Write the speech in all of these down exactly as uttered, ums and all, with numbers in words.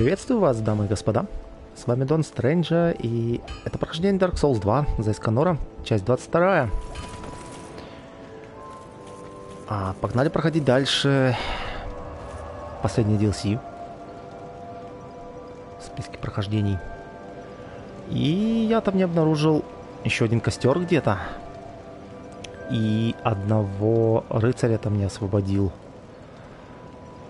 Приветствую вас, дамы и господа. С вами Дон Стрэнджа, и это прохождение Dark Souls два за Эсканора, часть двадцать вторая. А, погнали проходить дальше последний ди эл си в списке прохождений. И я там не обнаружил еще один костер где-то. И одного рыцаря там не освободил.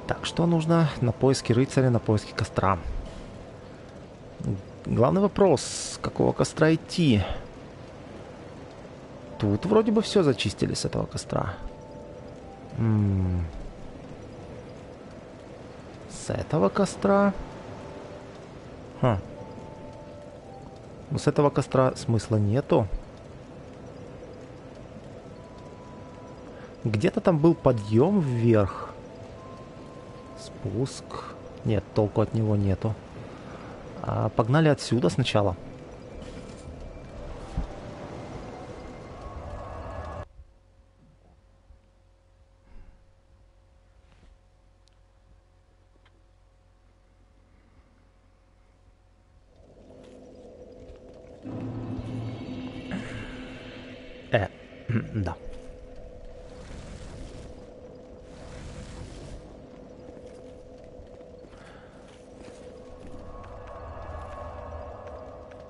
Так, что нужно на поиски рыцаря, на поиски костра? Главный вопрос, с какого костра идти? Тут вроде бы все зачистили с этого костра. М-м-м. С этого костра? Ха. Ну, с этого костра смысла нету. Где-то там был подъем вверх. Спуск. Нет, толку от него нету. А, погнали отсюда сначала. Э, да.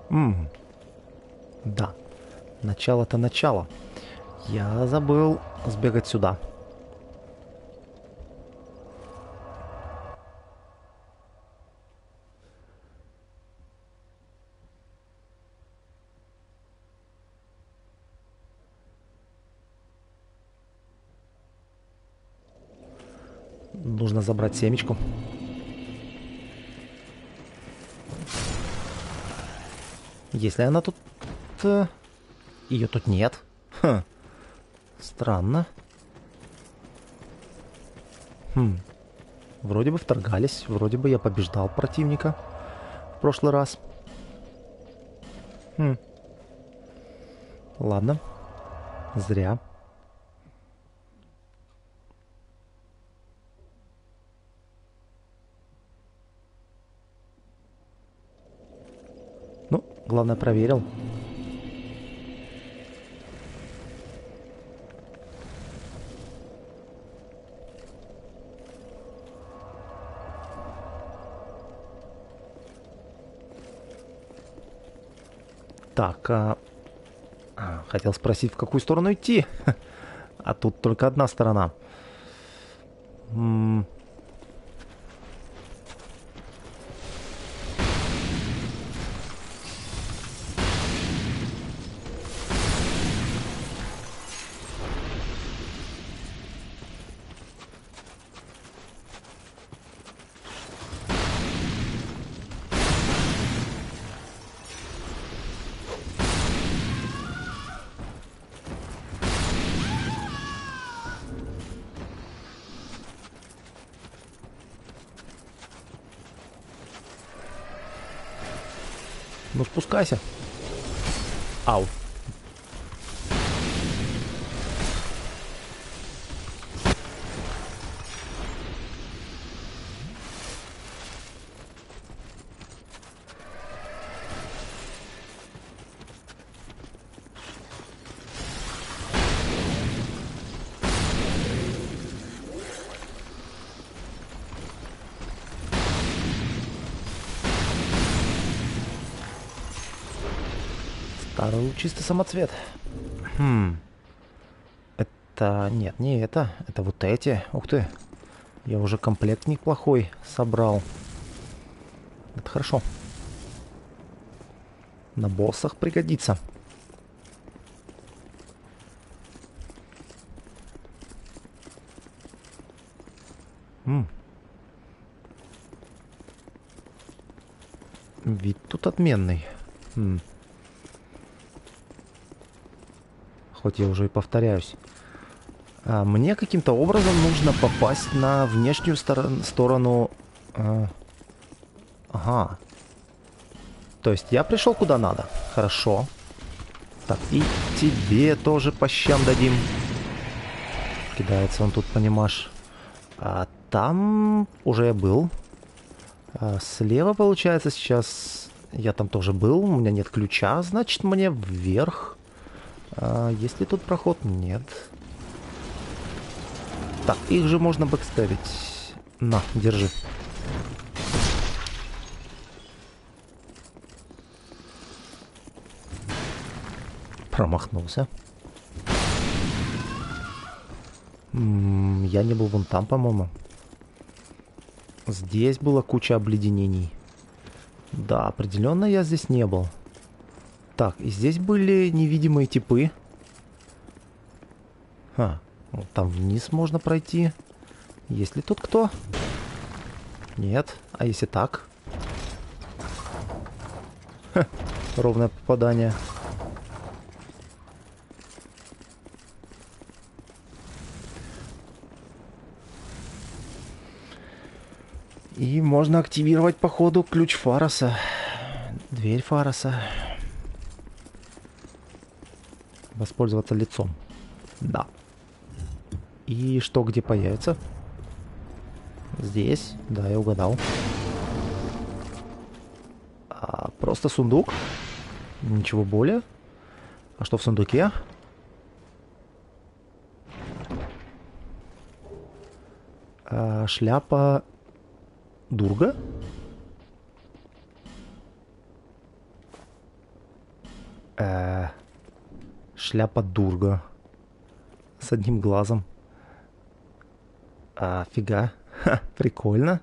Ммм, да, начало-то начало. Я забыл сбегать сюда. Нужно забрать семечку. Если она тут... Ее тут нет. Ха. Странно. Хм. Вроде бы вторгались. Вроде бы я побеждал противника в прошлый раз. Хм. Ладно. Зря. Главное, проверил. Так, а... А, хотел спросить, в какую сторону идти. А тут только одна сторона. М-м. Ну, спускайся. Ау. Чистый самоцвет. Хм. Это... Нет, не это. Это вот эти. Ух ты. Я уже комплект неплохой собрал. Это хорошо. На боссах пригодится. М. Вид тут отменный. М. Хоть я уже и повторяюсь. А мне каким-то образом нужно попасть на внешнюю сторон, сторону... А, ага. То есть я пришел куда надо. Хорошо. Так, и тебе тоже по щам дадим. Кидается он тут, понимаешь. А там уже я был. А слева, получается, сейчас... Я там тоже был, у меня нет ключа, значит, мне вверх. А есть ли тут проход? Нет. Так, их же можно бэкстебить. На, держи. Промахнулся. М-м, я не был вон там, по-моему. Здесь была куча обледенений. Да, определенно я здесь не был. Так, и здесь были невидимые типы. Ха, вот там вниз можно пройти. Есть ли тут кто? Нет. А если так? Ха, ровное попадание. И можно активировать, походу, ключ Фароса. Дверь Фароса. Воспользоваться лицом. Да. И что где появится? Здесь. Да, я угадал. А, просто сундук. Ничего более. А что в сундуке? А, шляпа... Дурга? Э-э, шляпа Дурга. С одним глазом. А, фига. Ха, прикольно.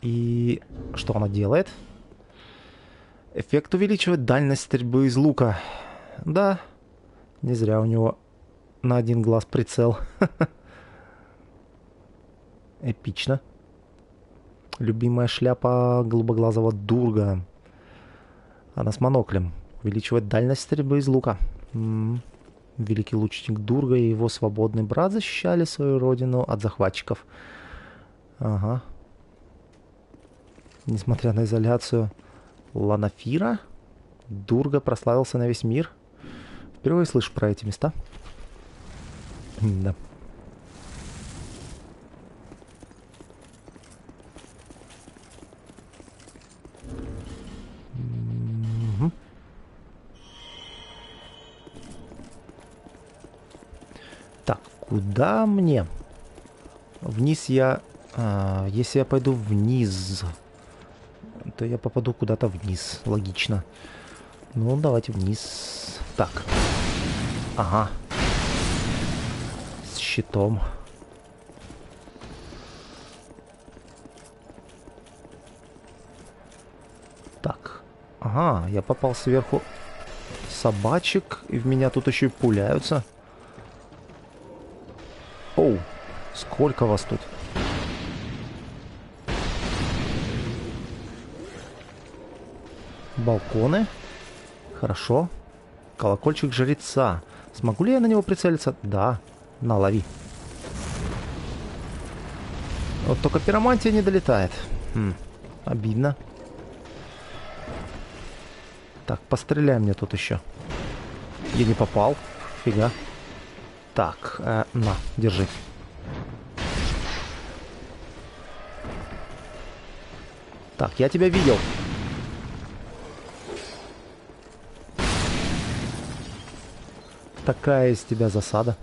И что она делает? Эффект увеличивает дальность стрельбы из лука. Да, не зря у него... на один глаз прицел. Эпично. Любимая шляпа голубоглазого Дурга. Она с моноклем. Увеличивает дальность стрельбы из лука. М-м. Великий лучник Дурга и его свободный брат защищали свою родину от захватчиков. Ага. Несмотря на изоляцию Ланафира, Дурга прославился на весь мир. Впервые слышу про эти места. Да. Угу. Так, куда мне? Вниз я... А, если я пойду вниз, то я попаду куда-то вниз. Логично. Ну, давайте вниз. Так. Ага. Щитом. Так. Ага, я попал сверху собачек, и в меня тут еще и пуляются. Оу, сколько вас тут? Балконы. Хорошо. Колокольчик жреца. Смогу ли я на него прицелиться? Да. На, лови. Вот только пиромантия не долетает. Хм, обидно. Так, постреляй мне тут еще. Я не попал. Фига. Так, э, на, держи. Так, я тебя видел. Такая из тебя засада.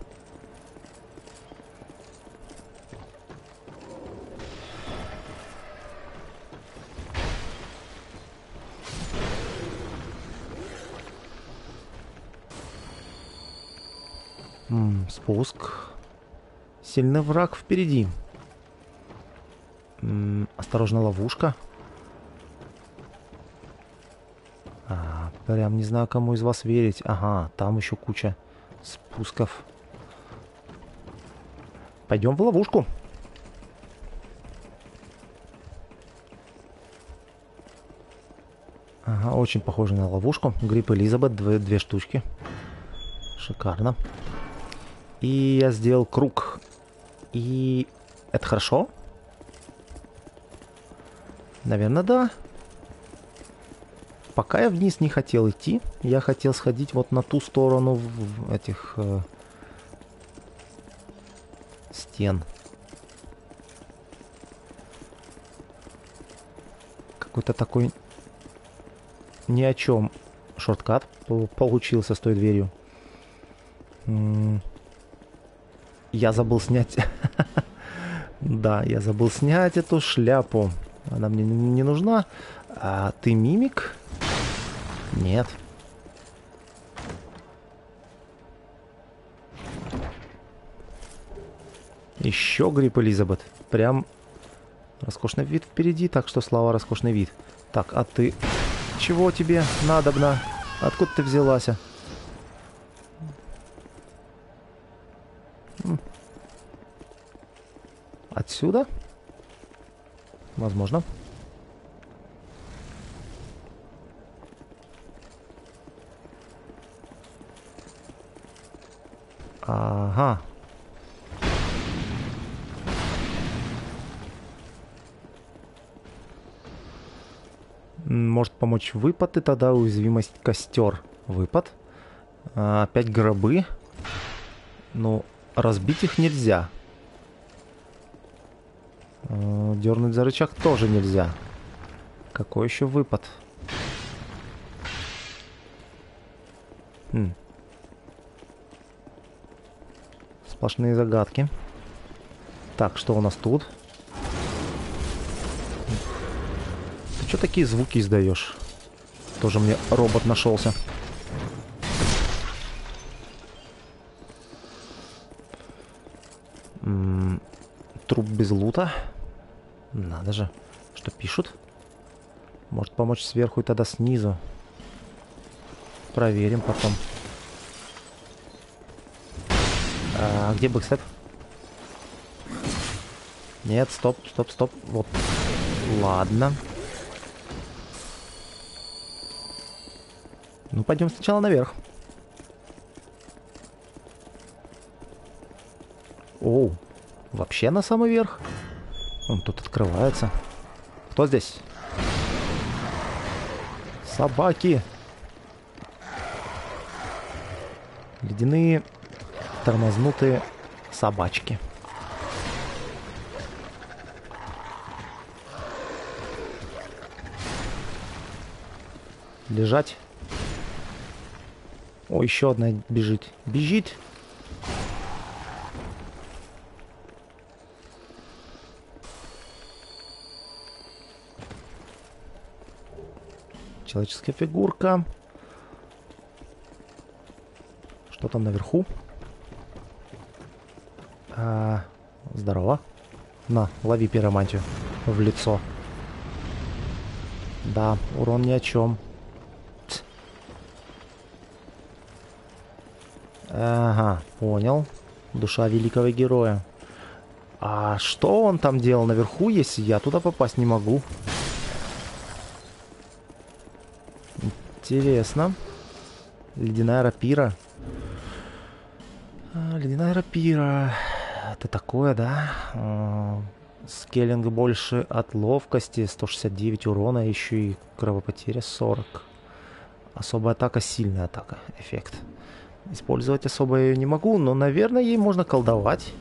Спуск. Сильный враг впереди. М-м, осторожно, ловушка. А, прям не знаю, кому из вас верить. Ага, там еще куча спусков. Пойдем в ловушку. Ага, очень похоже на ловушку. Гриб Элизабет, две, две штучки. Шикарно. И я сделал круг. И это хорошо? Наверное, да. Пока я вниз не хотел идти. Я хотел сходить вот на ту сторону в этих э, стен. Какой-то такой ни о чем шорткат получился с той дверью. Я забыл снять... Да, я забыл снять эту шляпу. Она мне не нужна. А ты мимик? Нет. Еще гриб, Элизабет. Прям роскошный вид впереди, так что слава, роскошный вид. Так, а ты... Чего тебе надобно? Откуда ты взялась? Отсюда? Возможно. Ага. Может помочь выпад, и тогда уязвимость костер. Выпад. А, опять гробы. Ну, разбить их нельзя. А, дернуть за рычаг тоже нельзя. Какой еще выпад? Хм. Сплошные загадки. Так, что у нас тут? Ты что такие звуки издаешь? Тоже мне робот нашелся. М-м, труп без лута. Надо же. Что пишут? Может помочь сверху и тогда снизу. Проверим потом. А где бэкстеп? Нет, стоп, стоп, стоп. Вот. Ладно. Ну, пойдем сначала наверх. Оу. Вообще на самый верх. Он тут открывается. Кто здесь? Собаки. Ледяные... тормознутые собачки. Лежать. О, еще одна бежит. Бежит. Человеческая фигурка. Что там наверху? А, здорово. На, лови пиромантию в лицо. Да, урон ни о чем. Ага, понял. Душа великого героя. А что он там делал наверху, если я туда попасть не могу? Интересно. Ледяная рапира. А, ледяная рапира... Это такое, да? Скеллинг больше от ловкости, сто шестьдесят девять урона, еще и кровопотеря сорок. Особая атака, сильная атака, эффект. Использовать особо ее не могу, но, наверное, ей можно колдовать.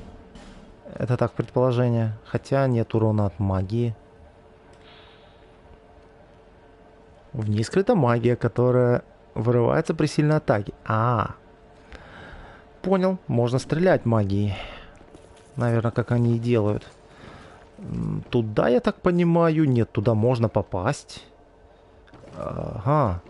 Это так, предположение. Хотя нет урона от магии. В ней скрыта магия, которая вырывается при сильной атаке. А, понял, можно стрелять магией. Наверное, как они и делают. Туда, я так понимаю, нет, туда можно попасть. Ага.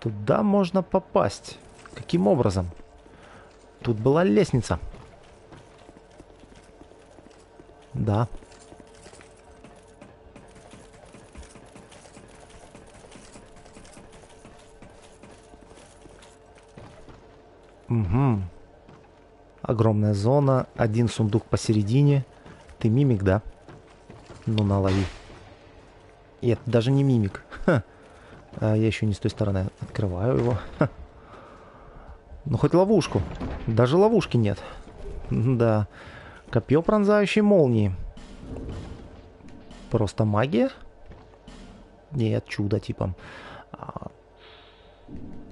Туда можно попасть. Каким образом? Тут была лестница. Да. Угу. Огромная зона, один сундук посередине. Ты мимик, да? Ну, налови. И это даже не мимик. Ха. А я еще не с той стороны открываю его. Ха. Ну, хоть ловушку. Даже ловушки нет. Да. Копье пронзающей молнии. Просто магия? Нет, чудо типа.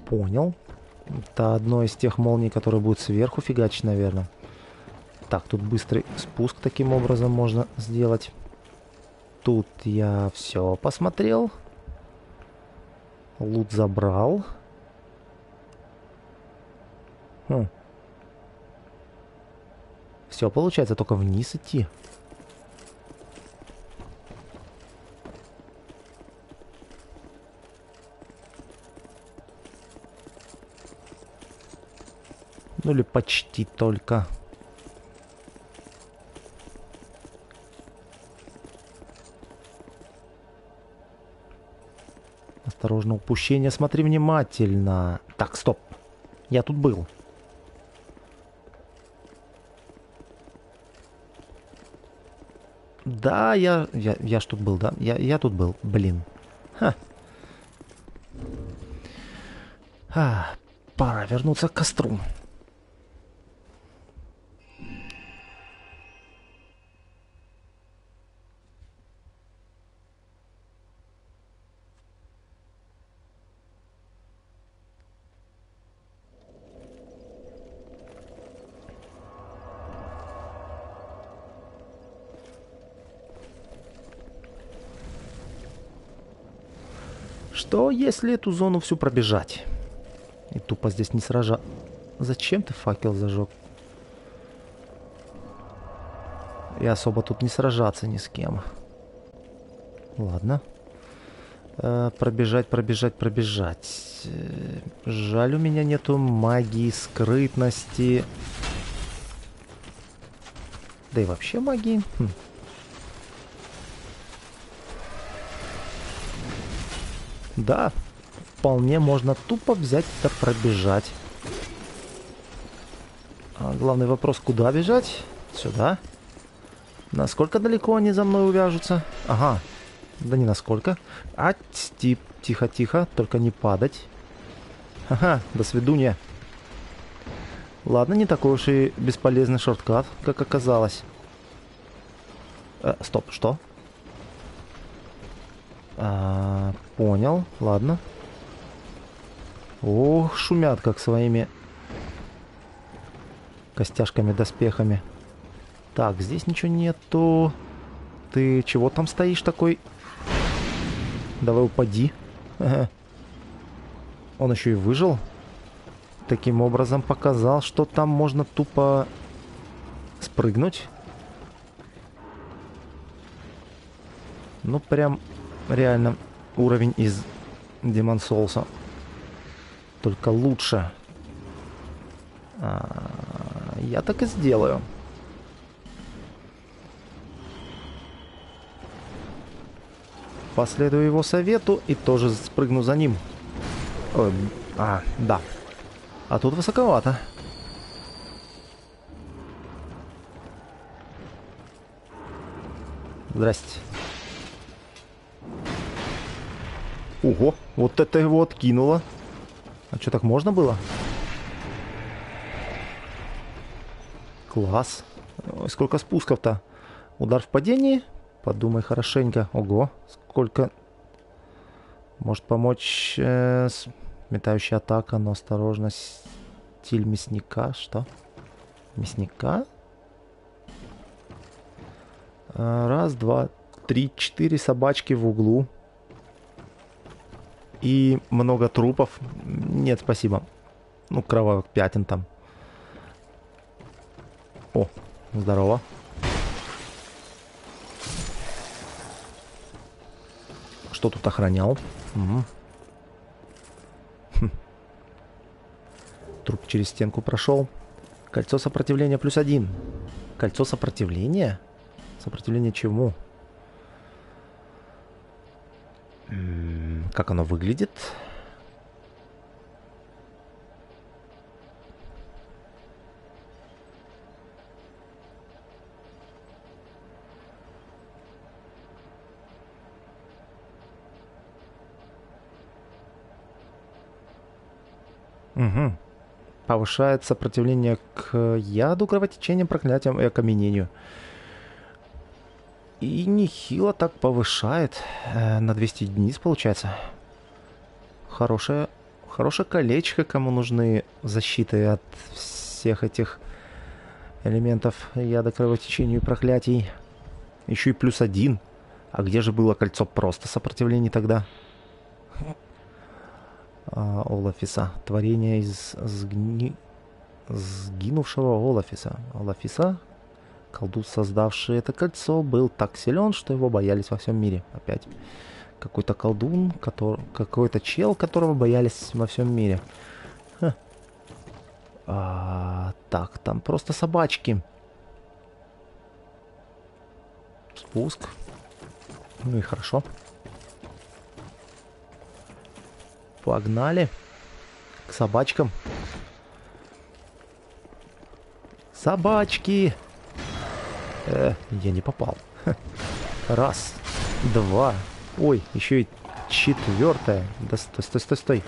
Понял. Это одно из тех молний, которые будут сверху фигачить, наверное. Так, тут быстрый спуск таким образом можно сделать. Тут я все посмотрел. Лут забрал. Хм. Все, получается только вниз идти. Ну или почти только. Осторожно, упущение, смотри внимательно. Так, стоп. Я тут был. Да, я... Я, я ж тут был, да? Я, я тут был, блин. Ха. А, пора вернуться к костру. Что, если эту зону всю пробежать? И тупо здесь не сража... Зачем ты факел зажег? И особо тут не сражаться ни с кем. Ладно. Э, пробежать, пробежать, пробежать. Э, жаль, у меня нету магии, скрытности. Да и вообще магии. Хм. Да, вполне можно тупо взять да пробежать. А главный вопрос, куда бежать? Сюда. Насколько далеко они за мной увяжутся? Ага, да не насколько. А, тихо-тихо, только не падать. Ага, до свидуния. Ладно, не такой уж и бесполезный шорткат, как оказалось. Э, стоп, что? А, понял, ладно. Ох, шумят как своими костяшками, доспехами. Так, здесь ничего нету. Ты чего там стоишь такой? Давай упади. Он еще и выжил. Таким образом показал, что там можно тупо спрыгнуть. Ну прям... Реально, уровень из Демонсолса. Только лучше. А, я так и сделаю. Последую его совету и тоже спрыгну за ним. Ой, а, да. А тут высоковато. Здрасте. Ого, вот это его откинуло. А что, так можно было? Класс. Ой, сколько спусков-то. Удар в падении. Подумай хорошенько. Ого, сколько. Может помочь э, метающая атака, но осторожно. Стиль мясника. Что? Мясника? Раз, два, три, четыре собачки в углу. И много трупов. Нет, спасибо. Ну, кровавых пятен там. О, здорово. Что тут охранял? Угу. Хм. Труп через стенку прошел. Кольцо сопротивления плюс один. Кольцо сопротивления? Сопротивление чему? Как оно выглядит? Угу. Повышает сопротивление к яду, кровотечениям, проклятиям и окаменению. И нехило так повышает. Э, на двести единиц получается. Хорошая, Хорошее колечко, кому нужны защиты от всех этих элементов яда, кровотечения и проклятий. Еще и плюс один. А где же было кольцо просто сопротивление тогда? А, Олафиса. Творение из сгни... сгинувшего Олафиса. Олафиса, колдун, создавший это кольцо, был так силен, что его боялись во всем мире. Опять какой-то колдун, который... какой-то чел, которого боялись во всем мире. А, так, там просто собачки. Спуск. Ну и хорошо. Погнали. К собачкам. Собачки! Э, я не попал. Раз, два. Ой, еще и четвертая. Да стой, стой, стой, стой.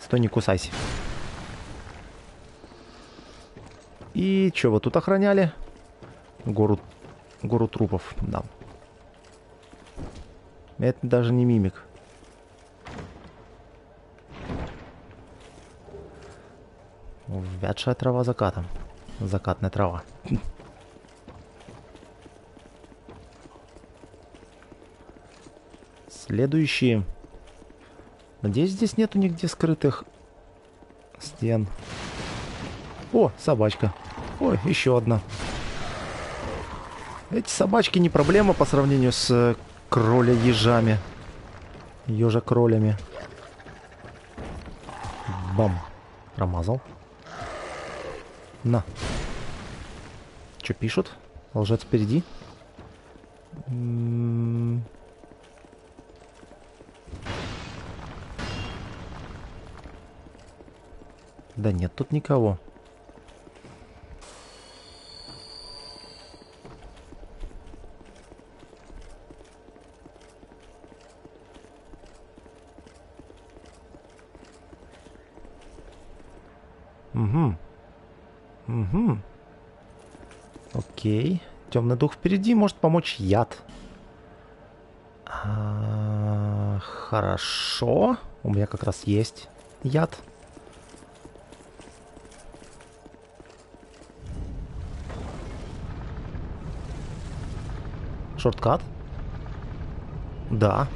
Стой, не кусайся. И что вы тут охраняли? Гору, гору трупов, да. Это даже не мимик. Вядшая трава закатом. Закатная трава. Следующие. Надеюсь, здесь нету нигде скрытых стен. О, собачка. Ой, еще одна. Эти собачки не проблема по сравнению с кроля-ежами. Ежа-кролями. Бам. Промазал. На. Че пишут? Лжет впереди. М-м-м. Да нет, тут никого. Угу. Угу. Окей. Темный дух впереди, может помочь яд. А-а-а, хорошо. У меня как раз есть яд. Шорткат? Да.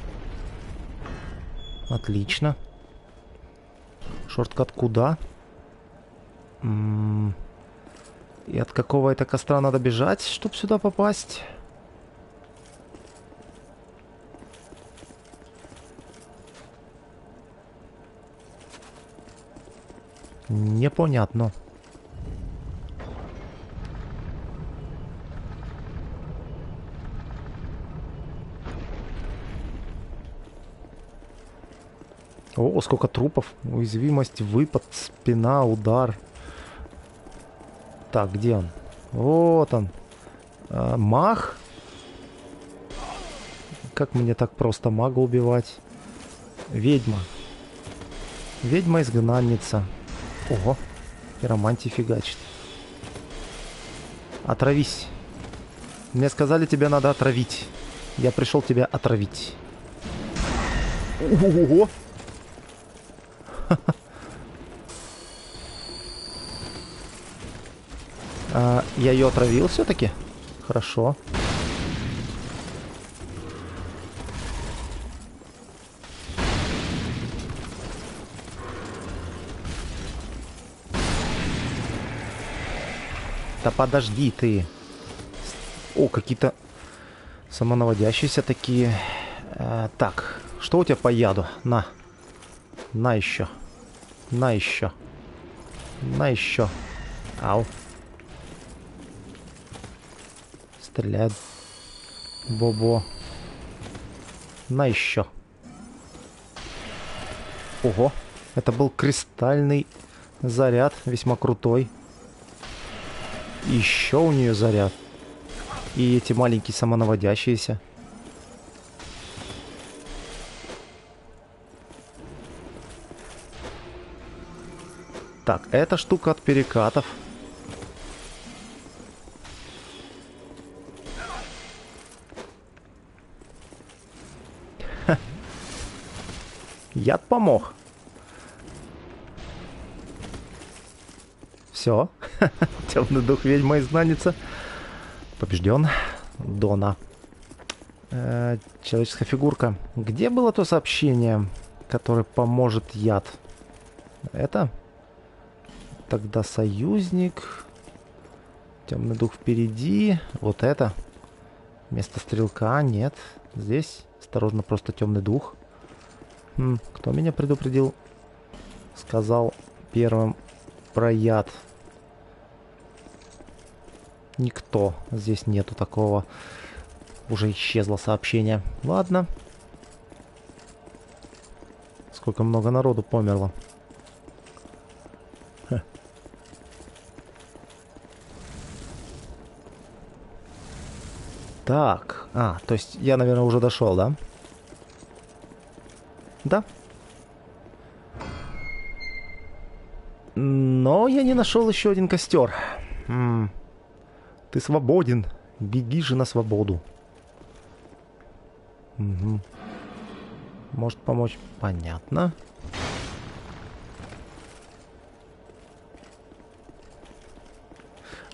Отлично. Шорткат куда? И от какого это костра надо бежать, чтобы сюда попасть? Непонятно. О, сколько трупов. Уязвимость, выпад, спина, удар. Так, где он? Вот он. А, маг? Как мне так просто мага убивать? Ведьма. Ведьма-изгнанница. Ого. Пиромантия фигачит. Отравись. Мне сказали, тебя надо отравить. Я пришел тебя отравить. Ого! А, я ее отравил все-таки? Хорошо. Да подожди ты. О, какие-то самонаводящиеся такие. А, так, что у тебя по яду? На. На еще. На еще. На еще. Ау. Стреляет. Бобо. На еще. Ого. Это был кристальный заряд. Весьма крутой. Еще у нее заряд. И эти маленькие самонаводящиеся. Так, эта штука от перекатов. Яд помог. Все. Темный дух ведьма изгнанница. Побежден. Дона. Э, человеческая фигурка. Где было то сообщение, которое поможет яд? Это? Тогда союзник. Темный дух впереди. Вот это. Место стрелка. Нет. Здесь. Осторожно, просто темный дух. Хм, кто меня предупредил? Сказал первым про яд. Никто. Здесь нету такого. Уже исчезло сообщение. Ладно. Сколько много народу померло. Ха. Так. А, то есть я, наверное, уже дошел, да? Да. Но я не нашел еще один костер. М-м. Ты свободен. Беги же на свободу. Угу. Может помочь? Понятно.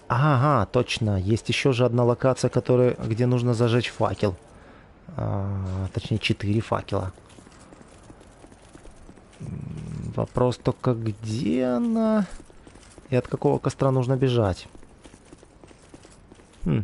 Ага, точно. Есть еще же одна локация, которая, где нужно зажечь факел. А, точнее, четыре факела. Вопрос только, где она? И от какого костра нужно бежать? Хм.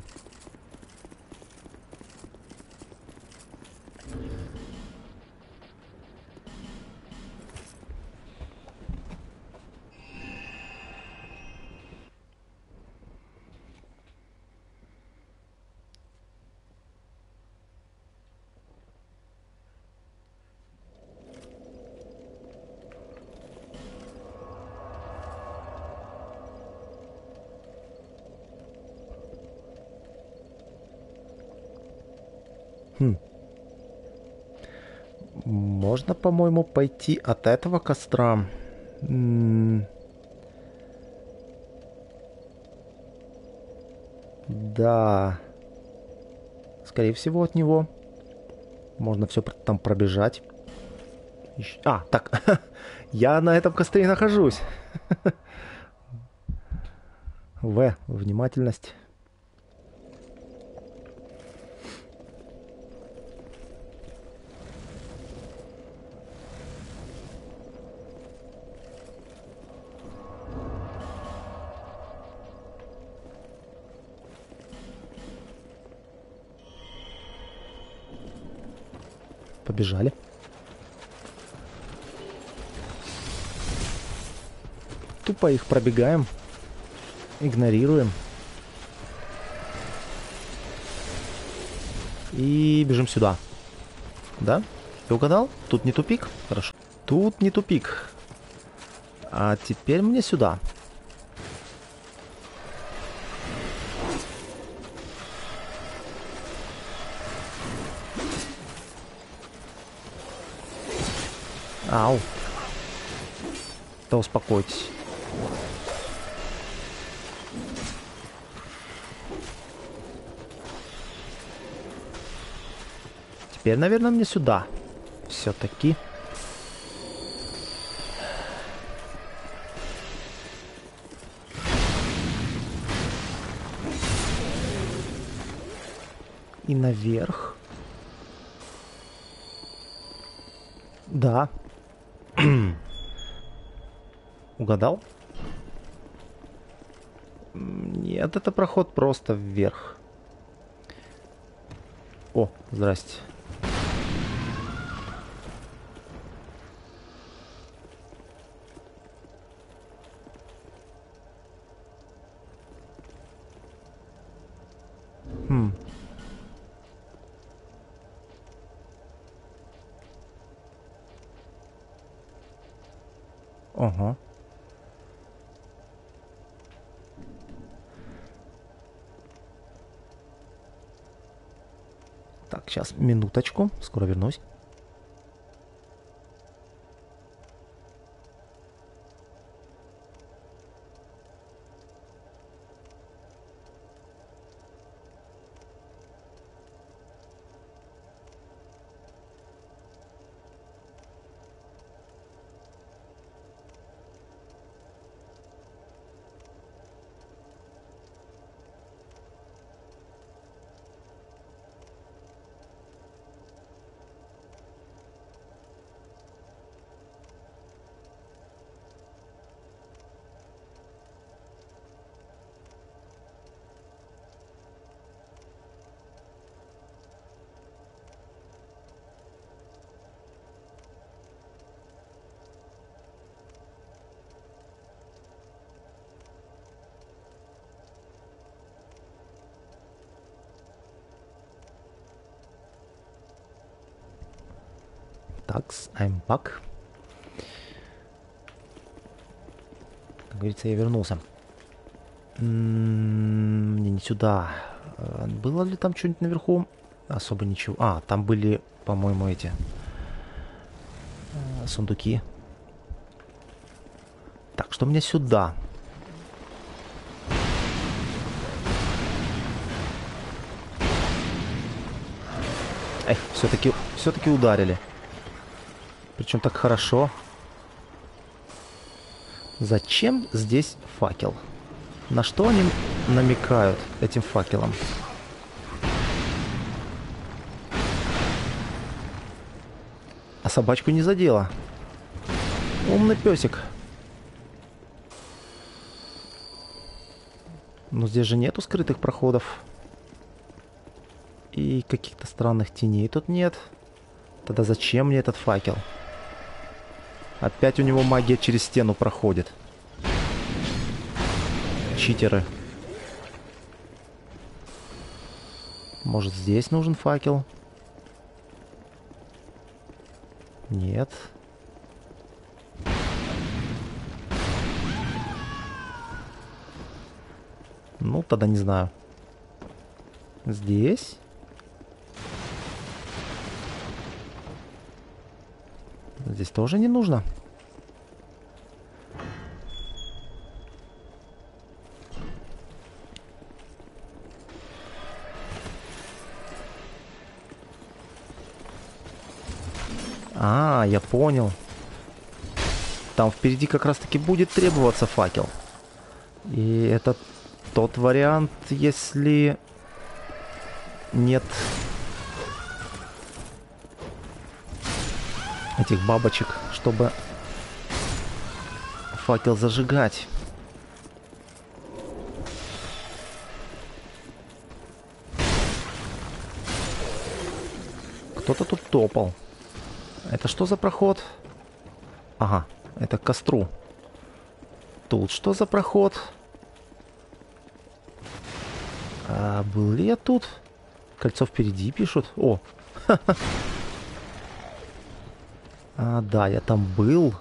Можно, по-моему, пойти от этого костра. М-м- да. Скорее всего, от него. Можно все там пробежать. Ещё... А, так. Я на этом костре нахожусь. В. Внимательность. Побежали. Тупо их пробегаем. Игнорируем. И бежим сюда. Да? Ты угадал? Тут не тупик? Хорошо. Тут не тупик. А теперь мне сюда. Ау. Да успокойтесь. Теперь, наверное, мне сюда. Все-таки. И наверх. Да. Угадал? Нет, это проход просто вверх. О, здрасте. Хм. Ага. Так, сейчас, минуточку, скоро вернусь. Такс, I'm back. Как говорится, я вернулся. Мне не сюда. Было ли там что-нибудь наверху? Особо ничего. А, там были, по-моему, эти сундуки. Так, что мне сюда? Эх, все-таки, все-таки ударили. Причем так хорошо. Зачем здесь факел? На что они намекают этим факелом? А собачку не задело. Умный песик. Но здесь же нету скрытых проходов. И каких-то странных теней тут нет. Тогда зачем мне этот факел? Опять у него магия через стену проходит. Читеры. Может, здесь нужен факел? Нет. Ну, тогда не знаю. Здесь? Здесь тоже не нужно. А, я понял. Там впереди как раз-таки будет требоваться факел. И это тот вариант, если нет этих бабочек, чтобы факел зажигать. Кто-то тут топал. Это что за проход? Ага, это к костру. Тут что за проход? А, был ли я тут? Кольцо впереди пишут. О! А, да, я там был.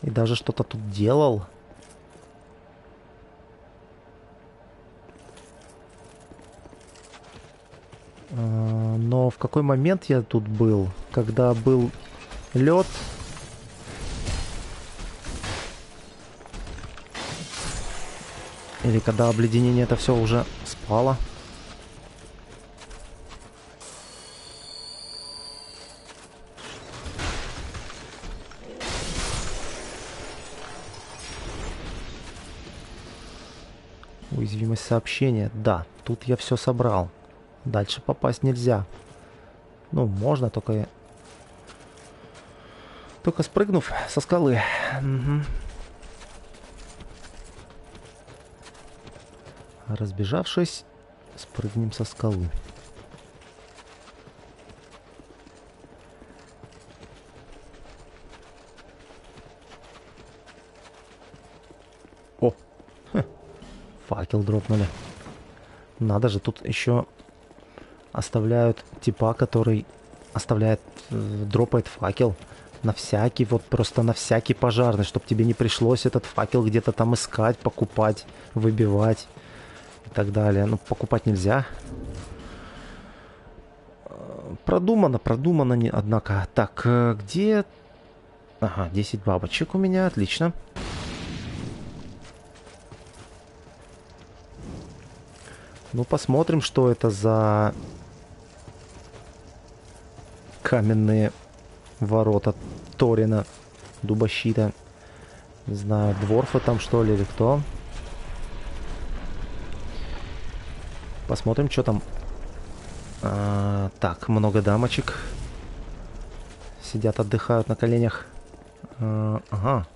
И даже что-то тут делал. А, но в какой момент я тут был? Когда был лед. Или когда обледенение это все уже спало. Уязвимость сообщения. Да, тут я все собрал. Дальше попасть нельзя. Ну, можно, только... Только спрыгнув со скалы. Угу. Разбежавшись, спрыгнем со скалы. О! Хм. Факел дропнули. Надо же, тут еще оставляют типа, который оставляет, э, дропает факел на всякий, вот просто на всякий пожарный, чтобы тебе не пришлось этот факел где-то там искать, покупать, выбивать и так далее. Ну, покупать нельзя. Продумано, продумано, не, однако. Так, где... Ага, десять бабочек у меня, отлично. Ну, посмотрим, что это за каменные ворота Торина, дубощита. Не знаю, дворфы там, что ли, или кто. Посмотрим, что там. А, так, много дамочек. Сидят, отдыхают на коленях. А, ага.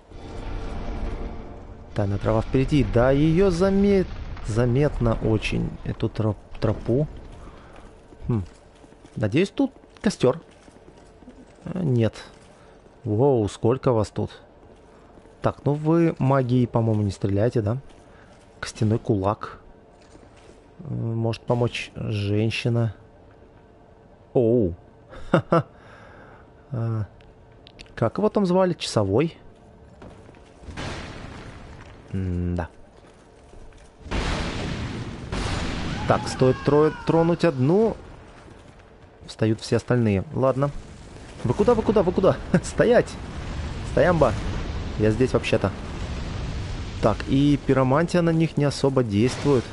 Тайная трава впереди. Да, ее заметь. Заметно очень эту троп, тропу. Хм. Надеюсь, тут костер. Нет. Воу, сколько вас тут. Так, ну вы магией, по-моему, не стреляете, да? Костяной кулак. Может помочь женщина. Оу. Ха-ха. А, как его там звали? Часовой? М-да. Так, стоит тро- тронуть одну. Встают все остальные. Ладно. Вы куда, вы куда, вы куда? Стоять! Стоямба! Я здесь вообще-то. Так, и пиромантия на них не особо действует.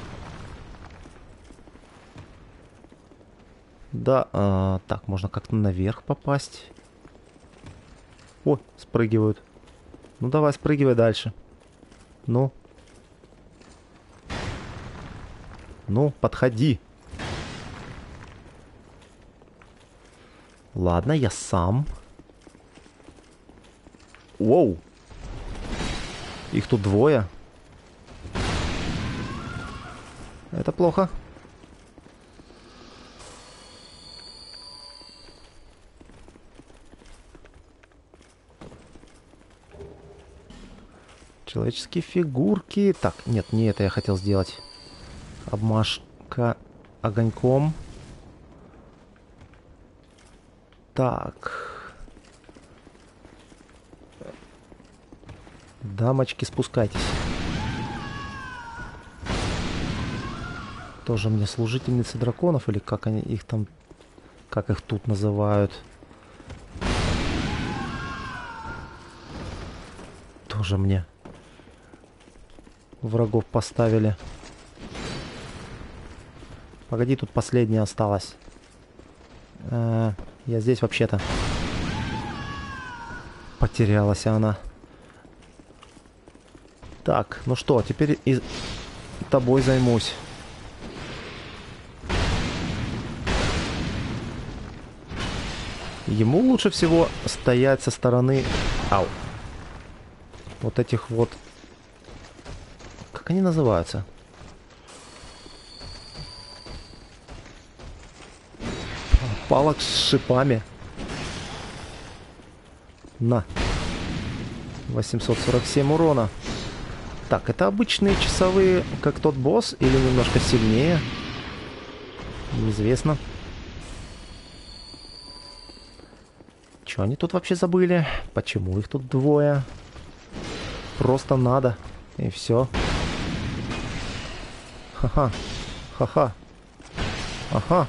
Да, а, так, можно как-то наверх попасть. О, спрыгивают. Ну давай, спрыгивай дальше. Ну. Ну, подходи. Ладно, я сам. Воу. Их тут двое. Это плохо. Человеческие фигурки. Так, нет, не это я хотел сделать. Обмашка огоньком. Так. Дамочки, спускайтесь. Тоже мне служительницы драконов, или как они их там... Как их тут называют. Тоже мне врагов поставили. Погоди, тут последняя осталась. А, я здесь вообще-то. Потерялась она. Так, ну что, теперь и тобой займусь. Ему лучше всего стоять со стороны... Ау. Вот этих вот... Как они называются? Палок с шипами. На. восемьсот сорок семь урона. Так, это обычные часовые, как тот босс, или немножко сильнее? Неизвестно. Чё они тут вообще забыли? Почему их тут двое? Просто надо. И все. Ха-ха. Ха-ха. Ага.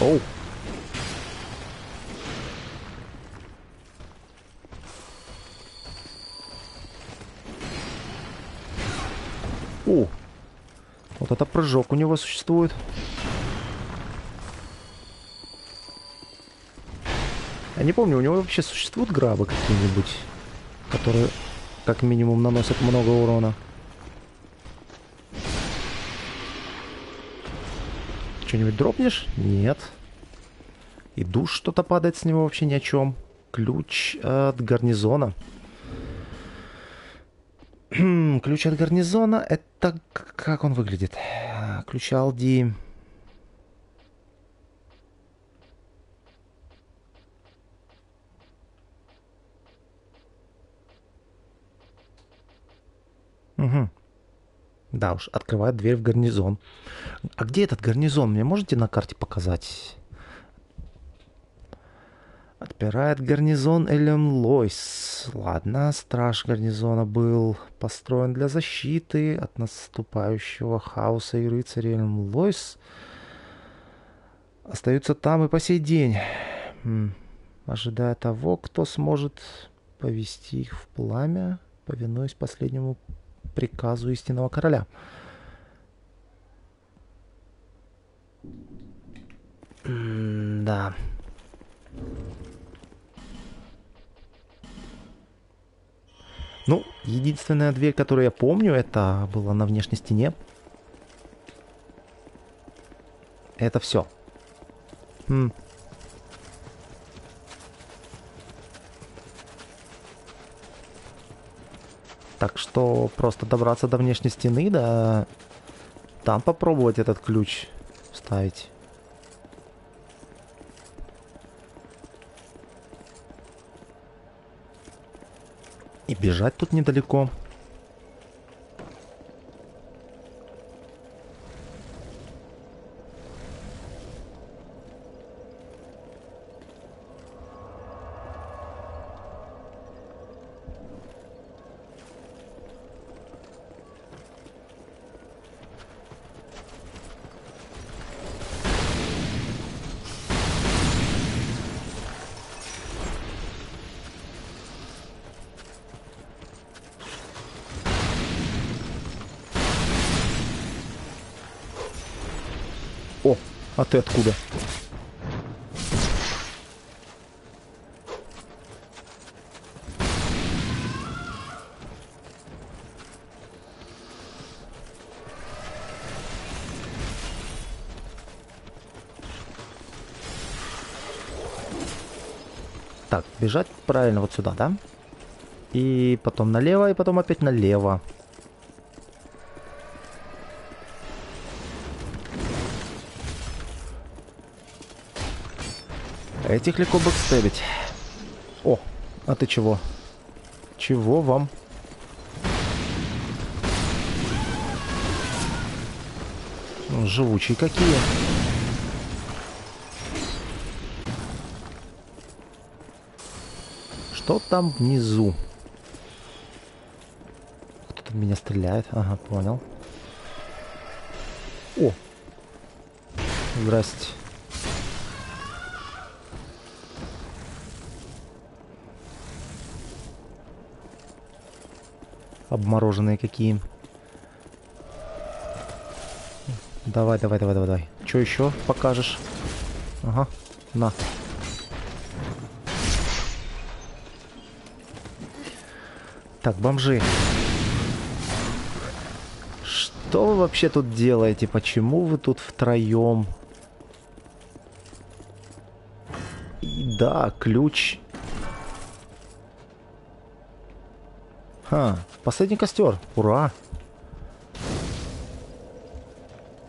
Оу. О. Вот это прыжок у него существует. Я не помню, у него вообще существуют грабы какие-нибудь, которые как минимум наносят много урона. Что-нибудь дропнешь? Нет. И душ что-то падает с него вообще ни о чем. Ключ от гарнизона. Ключ от гарнизона. Это как он выглядит? Ключ Алди. Угу. Да уж, открывает дверь в гарнизон. А где этот гарнизон? Мне можете на карте показать? Отпирает гарнизон Элеум Лойс. Ладно, страж гарнизона был построен для защиты от наступающего хаоса, и рыцари Элеум Лойс остаются там и по сей день, ожидая того, кто сможет повести их в пламя, повинуясь последнему приказу истинного короля. М да. Ну, единственная дверь, которую я помню, это была на внешней стене. Это все. М Так что просто добраться до внешней стены, да, там попробовать этот ключ вставить. И бежать тут недалеко. О, а ты откуда? Так, бежать правильно вот сюда, да? И потом налево, и потом опять налево. Этих легко бэкстебить. О, а ты чего? Чего вам? Живучие какие. Что там внизу? Кто-то в меня стреляет. Ага, понял. О! Здрасте. Обмороженные какие. Давай, давай, давай, давай, давай. Что еще покажешь? Ага, на. Так, бомжи. Что вы вообще тут делаете? Почему вы тут втроем? И да, ключ. Ха, последний костер. Ура.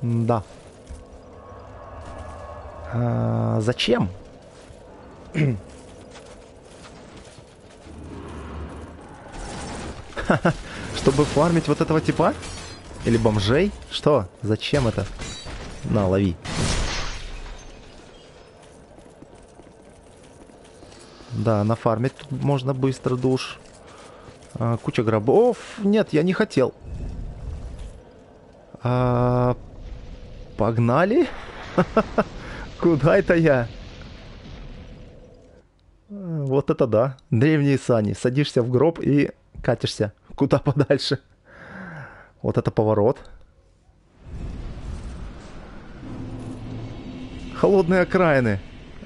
Да. А, зачем? Чтобы фармить вот этого типа? Или бомжей? Что? Зачем это? На, лови. Да, нафармить можно быстро, душ. А, куча гробов. Нет, я не хотел. А, погнали? Куда это я? Вот это да. Древние сани. Садишься в гроб и... катишься куда подальше. Вот это поворот. Холодные окраины.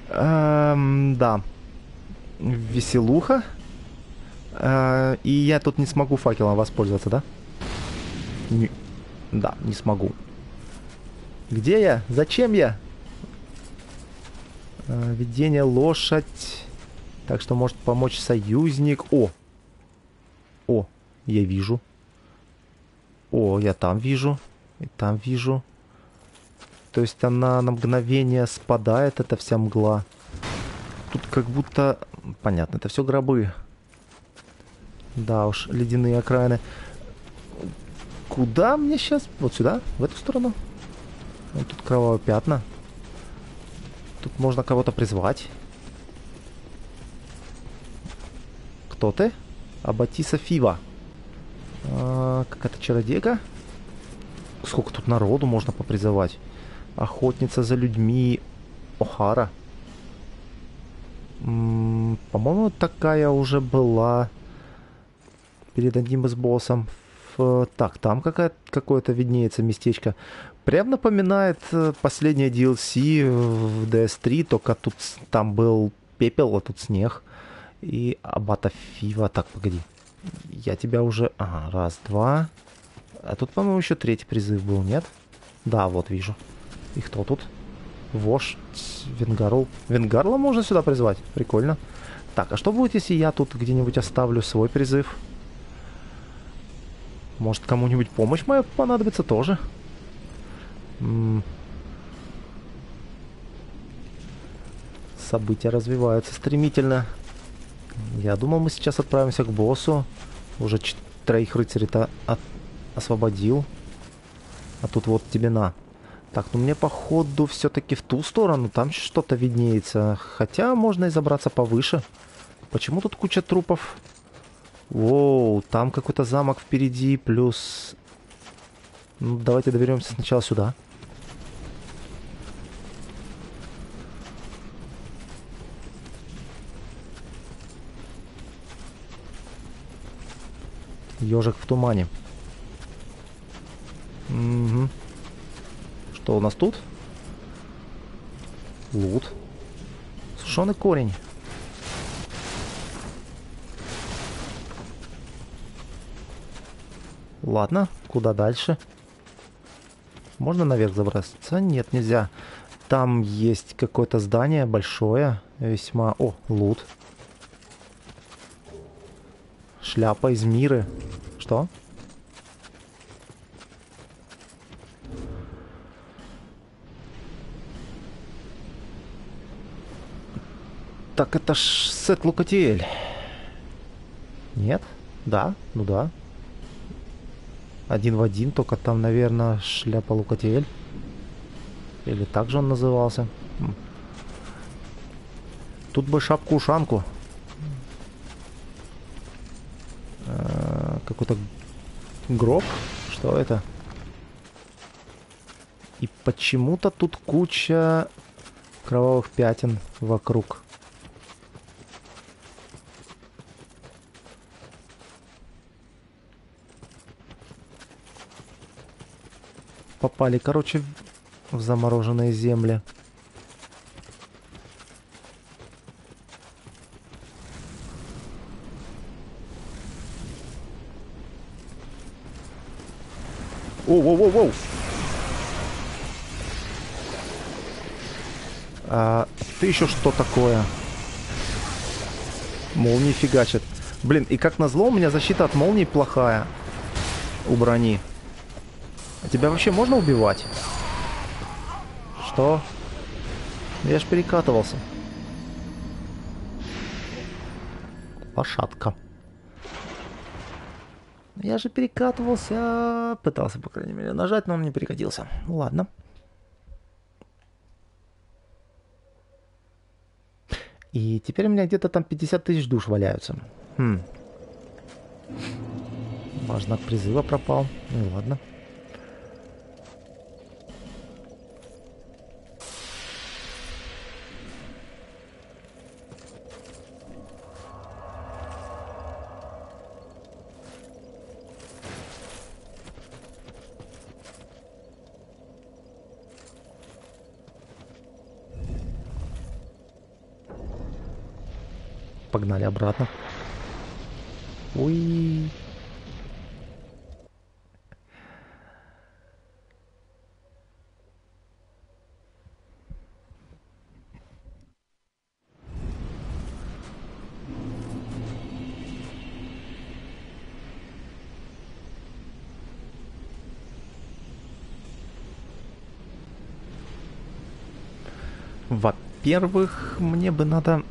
Эм, да. Веселуха. Э, и я тут не смогу факелом воспользоваться, да? Не, да, не смогу. Где я? Зачем я? Э, видение лошадь. Так что может помочь союзник. О! О, я вижу. О, я там вижу. И там вижу. То есть она на мгновение спадает, эта вся мгла. Тут как будто... Понятно, это все гробы. Да уж, ледяные окраины. Куда мне сейчас? Вот сюда, в эту сторону. Вот тут кровавые пятна. Тут можно кого-то призвать. Кто ты? Абатиса Фива. А, какая-то чародейка. Сколько тут народу можно попризывать. Охотница за людьми. Охара. По-моему, такая уже была перед одним из боссов. Ф так, там какое-то виднеется местечко. Прям напоминает последнее ди эл си в ди эс три. Только тут там был пепел, а тут снег. И Абата Фива. Так, погоди. Я тебя уже... Ага, раз, два. А тут, по-моему, еще третий призыв был, нет? Да, вот вижу. И кто тут? Вождь Венгарл. Венгарла можно сюда призвать? Прикольно. Так, а что будет, если я тут где-нибудь оставлю свой призыв? Может, кому-нибудь помощь моя понадобится тоже? М-м. События развиваются стремительно. Я думал, мы сейчас отправимся к боссу. Уже троих рыцарей-то от... освободил. А тут вот тебе на. Так, ну мне походу все-таки в ту сторону. Там что-то виднеется. Хотя можно и забраться повыше. Почему тут куча трупов? Воу, там какой-то замок впереди. Плюс... Ну, давайте доберемся сначала сюда. Ёжик в тумане. Угу. Что у нас тут? Лут. Сушеный корень. Ладно, куда дальше? Можно наверх забраться? Нет, нельзя. Там есть какое-то здание большое. Весьма... О, лут. Шляпа из мира. Что? Так, это ж сет Лукатиель. Нет? Да, ну да. Один в один, только там, наверное, шляпа Лукатиель. Или так же он назывался. Тут бы шапку-ушанку. Э-э, какой-то гроб. Что это? И почему-то тут куча кровавых пятен вокруг. Попали, короче, в замороженные земли. Воу-воу-воу-воу! А, ты еще что такое? Молнии фигачат. Блин, и как назло, у меня защита от молнии плохая. У брони. Тебя вообще можно убивать? Что? Я ж перекатывался. Лошадка. Я же перекатывался. Пытался, по крайней мере, нажать, но он не перекатился. Ну ладно. И теперь у меня где-то там пятьдесят тысяч душ валяются. Хм. Ваш знак призыва пропал. Ну ладно. Погнали обратно. Уй. Во-первых, мне бы надо...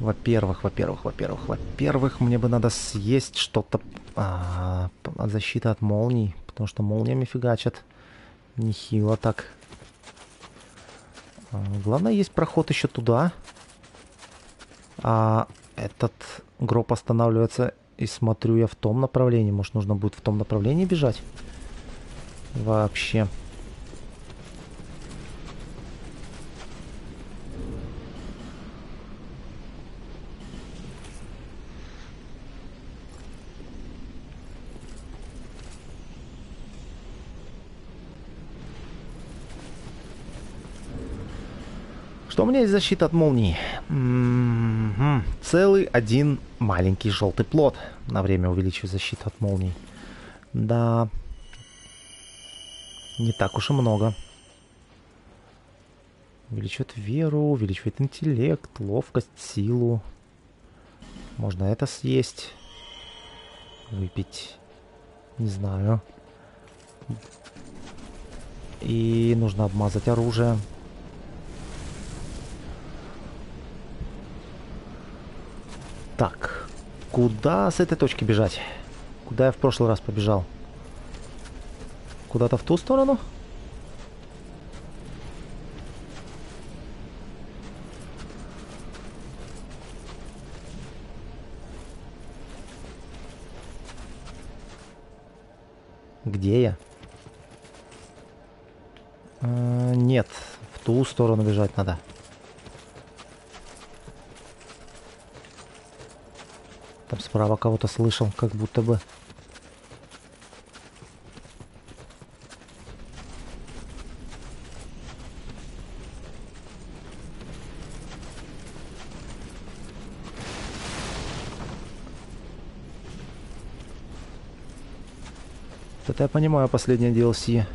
Во-первых, во-первых, во-первых, во-первых, мне бы надо съесть что-то а, от защиты от молний, потому что молниями фигачат. Нехило так. А, главное, есть проход еще туда. А этот гроб останавливается, и смотрю я в том направлении. Может, нужно будет в том направлении бежать? Вообще... Что у меня есть защита от молний? М-м-м. Целый один маленький желтый плод. На время увеличу защиту от молний. Да. Не так уж и много. Увеличивает веру, увеличивает интеллект, ловкость, силу. Можно это съесть. Выпить. Не знаю. И нужно обмазать оружие. Так, куда с этой точки бежать? Куда я в прошлый раз побежал? Куда-то в ту сторону? Где я? А, нет, в ту сторону бежать надо. Там справа кого-то слышал, как будто бы. Вот это я понимаю, последнее ди эл си.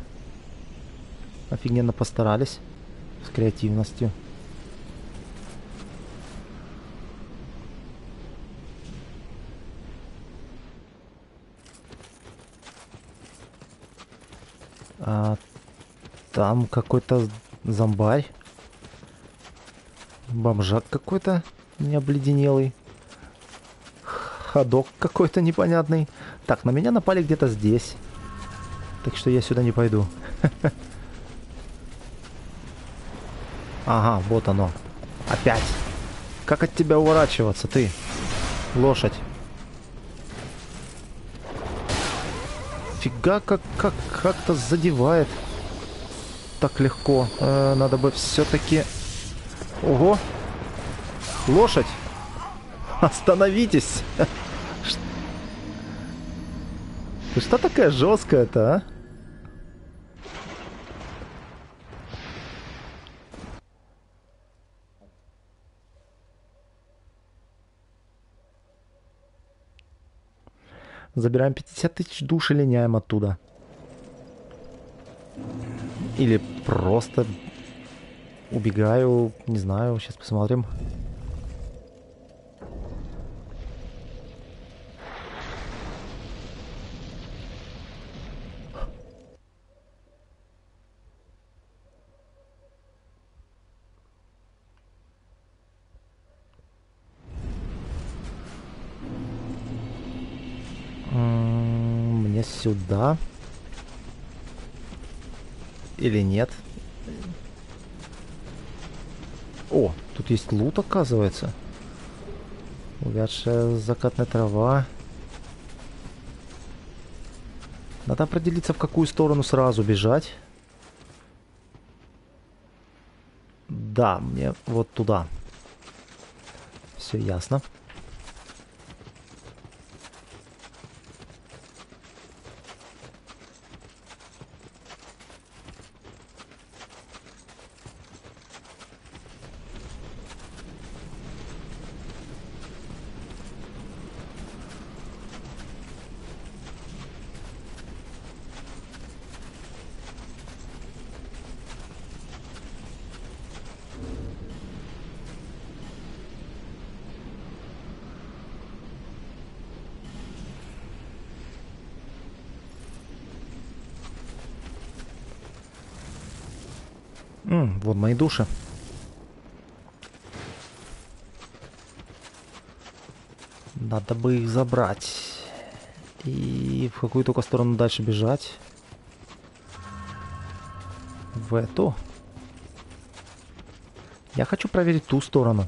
Офигенно постарались. С креативностью. А, там какой-то зомбарь. Бомжак какой-то необледенелый. Ходок какой-то непонятный. Так, на меня напали где-то здесь. Так что я сюда не пойду. Ага, вот оно. Опять. Как от тебя уворачиваться, ты? Лошадь. Фига, как как как-то задевает. Так легко. Э, надо бы все-таки... Ого! Лошадь! Остановитесь! Ты что такая жесткая-то, а? Забираем пятьдесят тысяч душ и линяем оттуда. Или просто убегаю, не знаю, сейчас посмотрим. Сюда или нет? О, тут есть лут, оказывается. Увядшая закатная трава. Надо определиться, в какую сторону сразу бежать. Да, мне вот туда. Все ясно. Вот мои души. Надо бы их забрать. И в какую только сторону дальше бежать? В эту. Я хочу проверить ту сторону.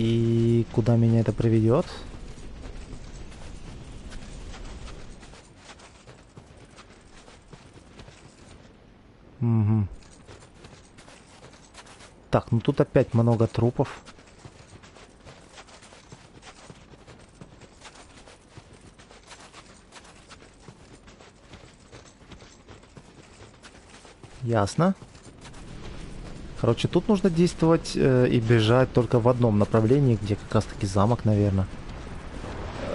И куда меня это приведет? Угу. Так, ну тут опять много трупов. Ясно. Короче, тут нужно действовать э, и бежать только в одном направлении, где как раз-таки замок, наверное.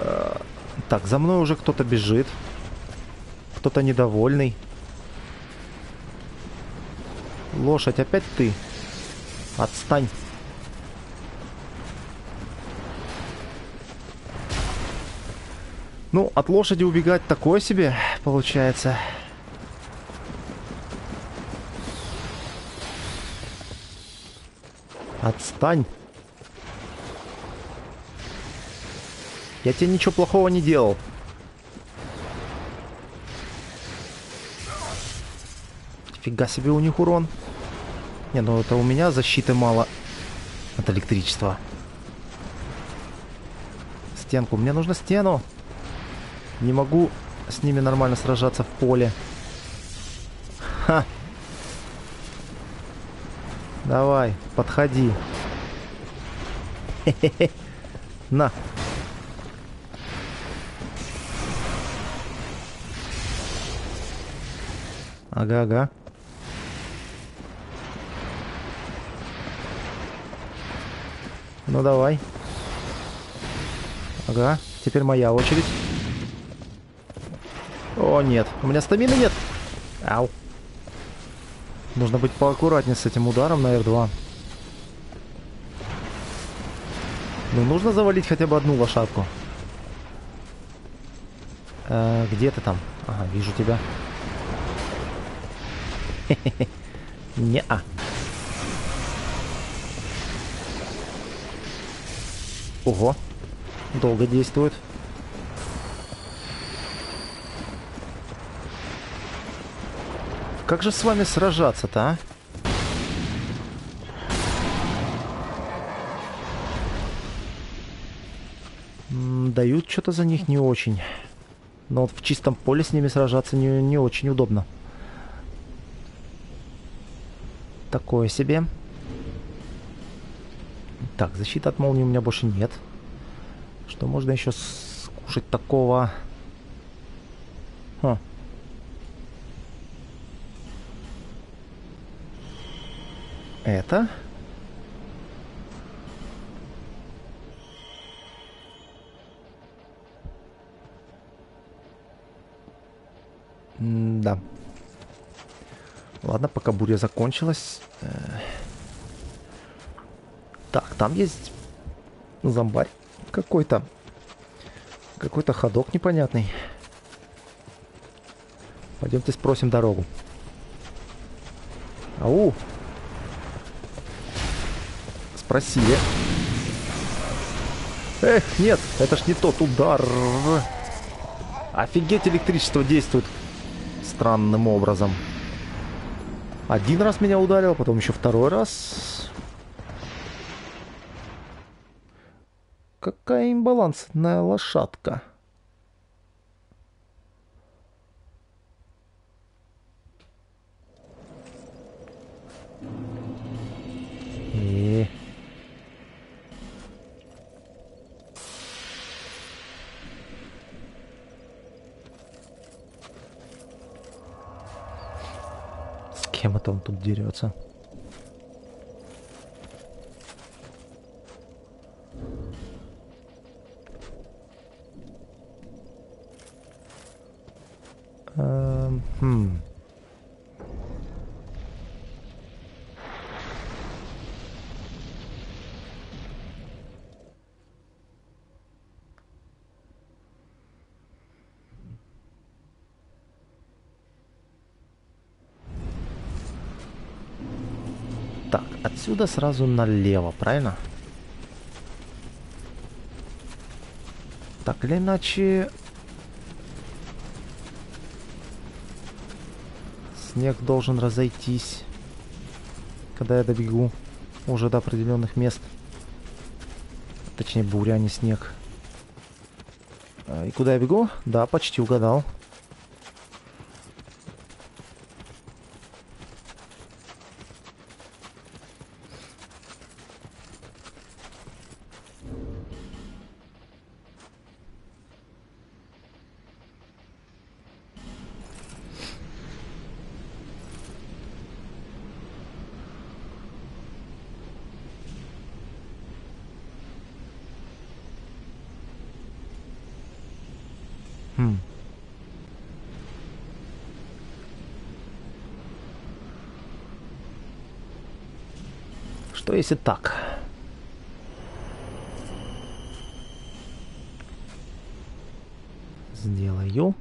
Э, так, за мной уже кто-то бежит. Кто-то недовольный. Лошадь, опять ты? Отстань. Ну, от лошади убегать такое себе получается. Отстань. Я тебе ничего плохого не делал. Фига себе у них урон. Не, ну это у меня защиты мало от электричества. Стенку. Мне нужно стену. Не могу с ними нормально сражаться в поле. Ха. Давай, подходи. На. Ага, ага. Ну давай. Ага, теперь моя очередь. О, нет. У меня стамины нет. Ау. Нужно быть поаккуратнее с этим ударом на эр два. Ну, нужно завалить хотя бы одну лошадку. Э, где ты там? Ага, вижу тебя. Хе-хе-хе. Не-а. Ого. Долго действует. Как же с вами сражаться-то, а? Дают что-то за них не очень. Но вот в чистом поле с ними сражаться не, не очень удобно. Такое себе. Так, защиты от молнии у меня больше нет. Что можно еще скушать такого? Хм. Это? М да. Ладно, пока буря закончилась. Так, там есть зомбарь какой-то. Какой-то ходок непонятный. Пойдемте спросим дорогу. Ау! Спросили. Эх, нет, это ж не тот удар. Офигеть, электричество действует странным образом. Один раз меня ударил, потом еще второй раз. Какая имбалансная лошадка. И... С кем это он тут дерется? Так, отсюда сразу налево, правильно? Так или иначе... Снег должен разойтись, когда я добегу уже до определенных мест. Точнее, буря, а не снег. И куда я бегу? Да, почти угадал. Что если так? Сделаю.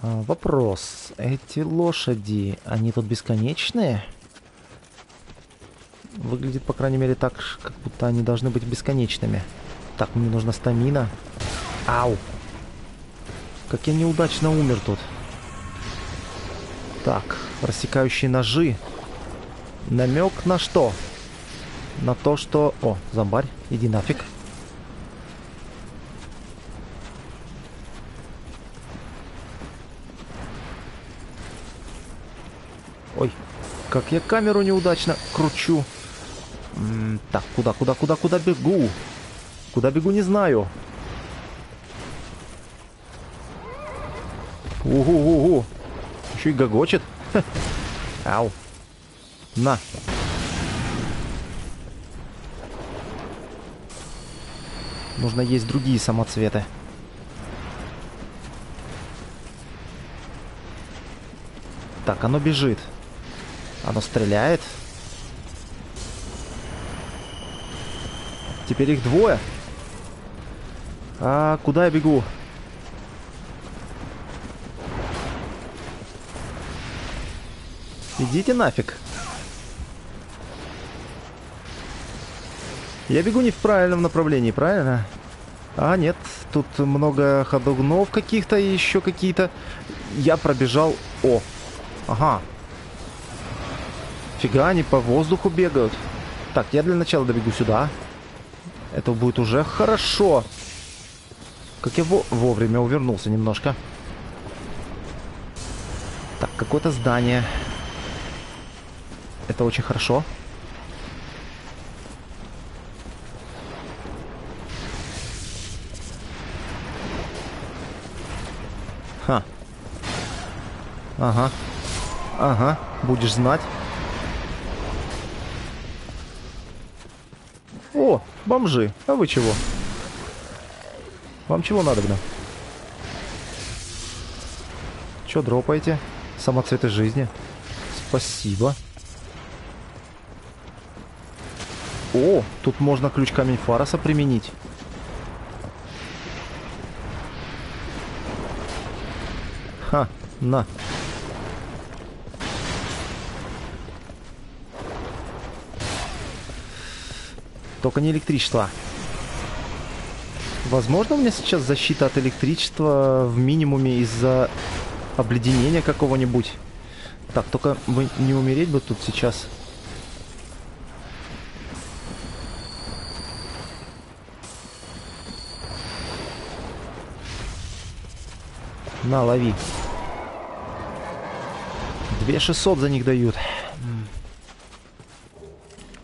А, вопрос. Эти лошади, они тут бесконечные? Выглядит, по крайней мере, так, как будто они должны быть бесконечными. Так, мне нужна стамина. Ау! Как я неудачно умер тут. Так, рассекающие ножи. Намек на что? На то, что... О, зомбарь, иди нафиг. Ой, как я камеру неудачно кручу. М-м, так, куда, куда, куда, куда бегу? Куда бегу, не знаю. Угу-гу-гу. Еще и гогочет. Ха. Ау. На. Нужно есть другие самоцветы. Так, оно бежит. Оно стреляет. Теперь их двое. А куда я бегу? Идите нафиг. Я бегу не в правильном направлении, правильно? А, нет. Тут много ходугнов каких-то и еще какие-то. Я пробежал. О. Ага. Фига, они по воздуху бегают. Так, я для начала добегу сюда. Это будет уже хорошо. Как я во... вовремя увернулся немножко. Так, какое-то здание. Это очень хорошо. Ха. Ага. Ага. Будешь знать. О, бомжи. А вы чего? Вам чего надобно? Чё дропаете? Самоцветы жизни. Спасибо. О, тут можно ключ-камень Фароса применить. Ха, на. Только не электричество. Возможно, у меня сейчас защита от электричества в минимуме из-за обледенения какого-нибудь. Так, только бы не умереть бы тут сейчас. На, лови. две тысячи шестьсот за них дают.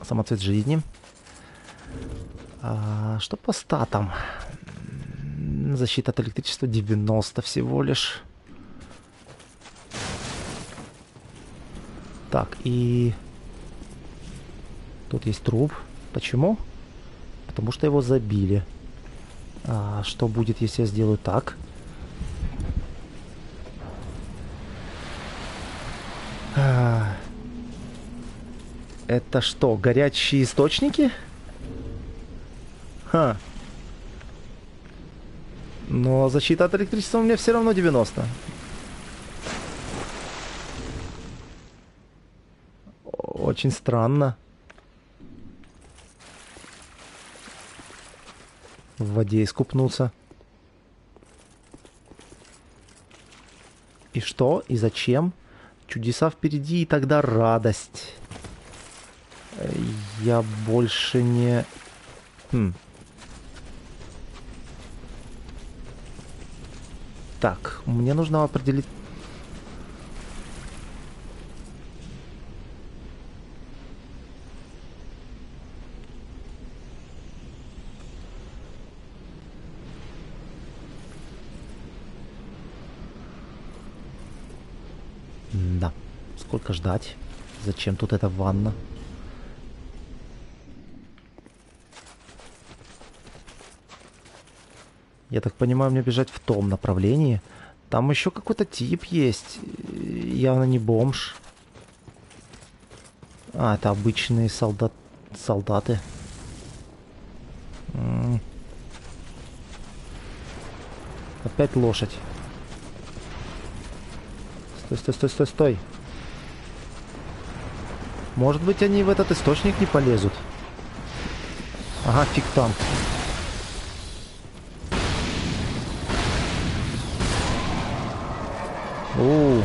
Самоцвет жизни. А, что по статам? Защита от электричества девяносто всего лишь. Так, и... Тут есть труп. Почему? Потому что его забили. А, что будет, если я сделаю так? Это что, горячие источники? Ха. Но защита от электричества у меня все равно девяносто. Очень странно. В воде искупнуться. И что? И зачем? Чудеса впереди, и тогда радость. Я больше не... Хм. Так, мне нужно определить... Да, сколько ждать? Зачем тут эта ванна? Я так понимаю, мне бежать в том направлении. Там еще какой-то тип есть. Явно не бомж. А, это обычные солдат... солдаты. М-м. Опять лошадь. Стой, стой, стой, стой, стой. Может быть, они в этот источник не полезут. Ага, фиг там. О.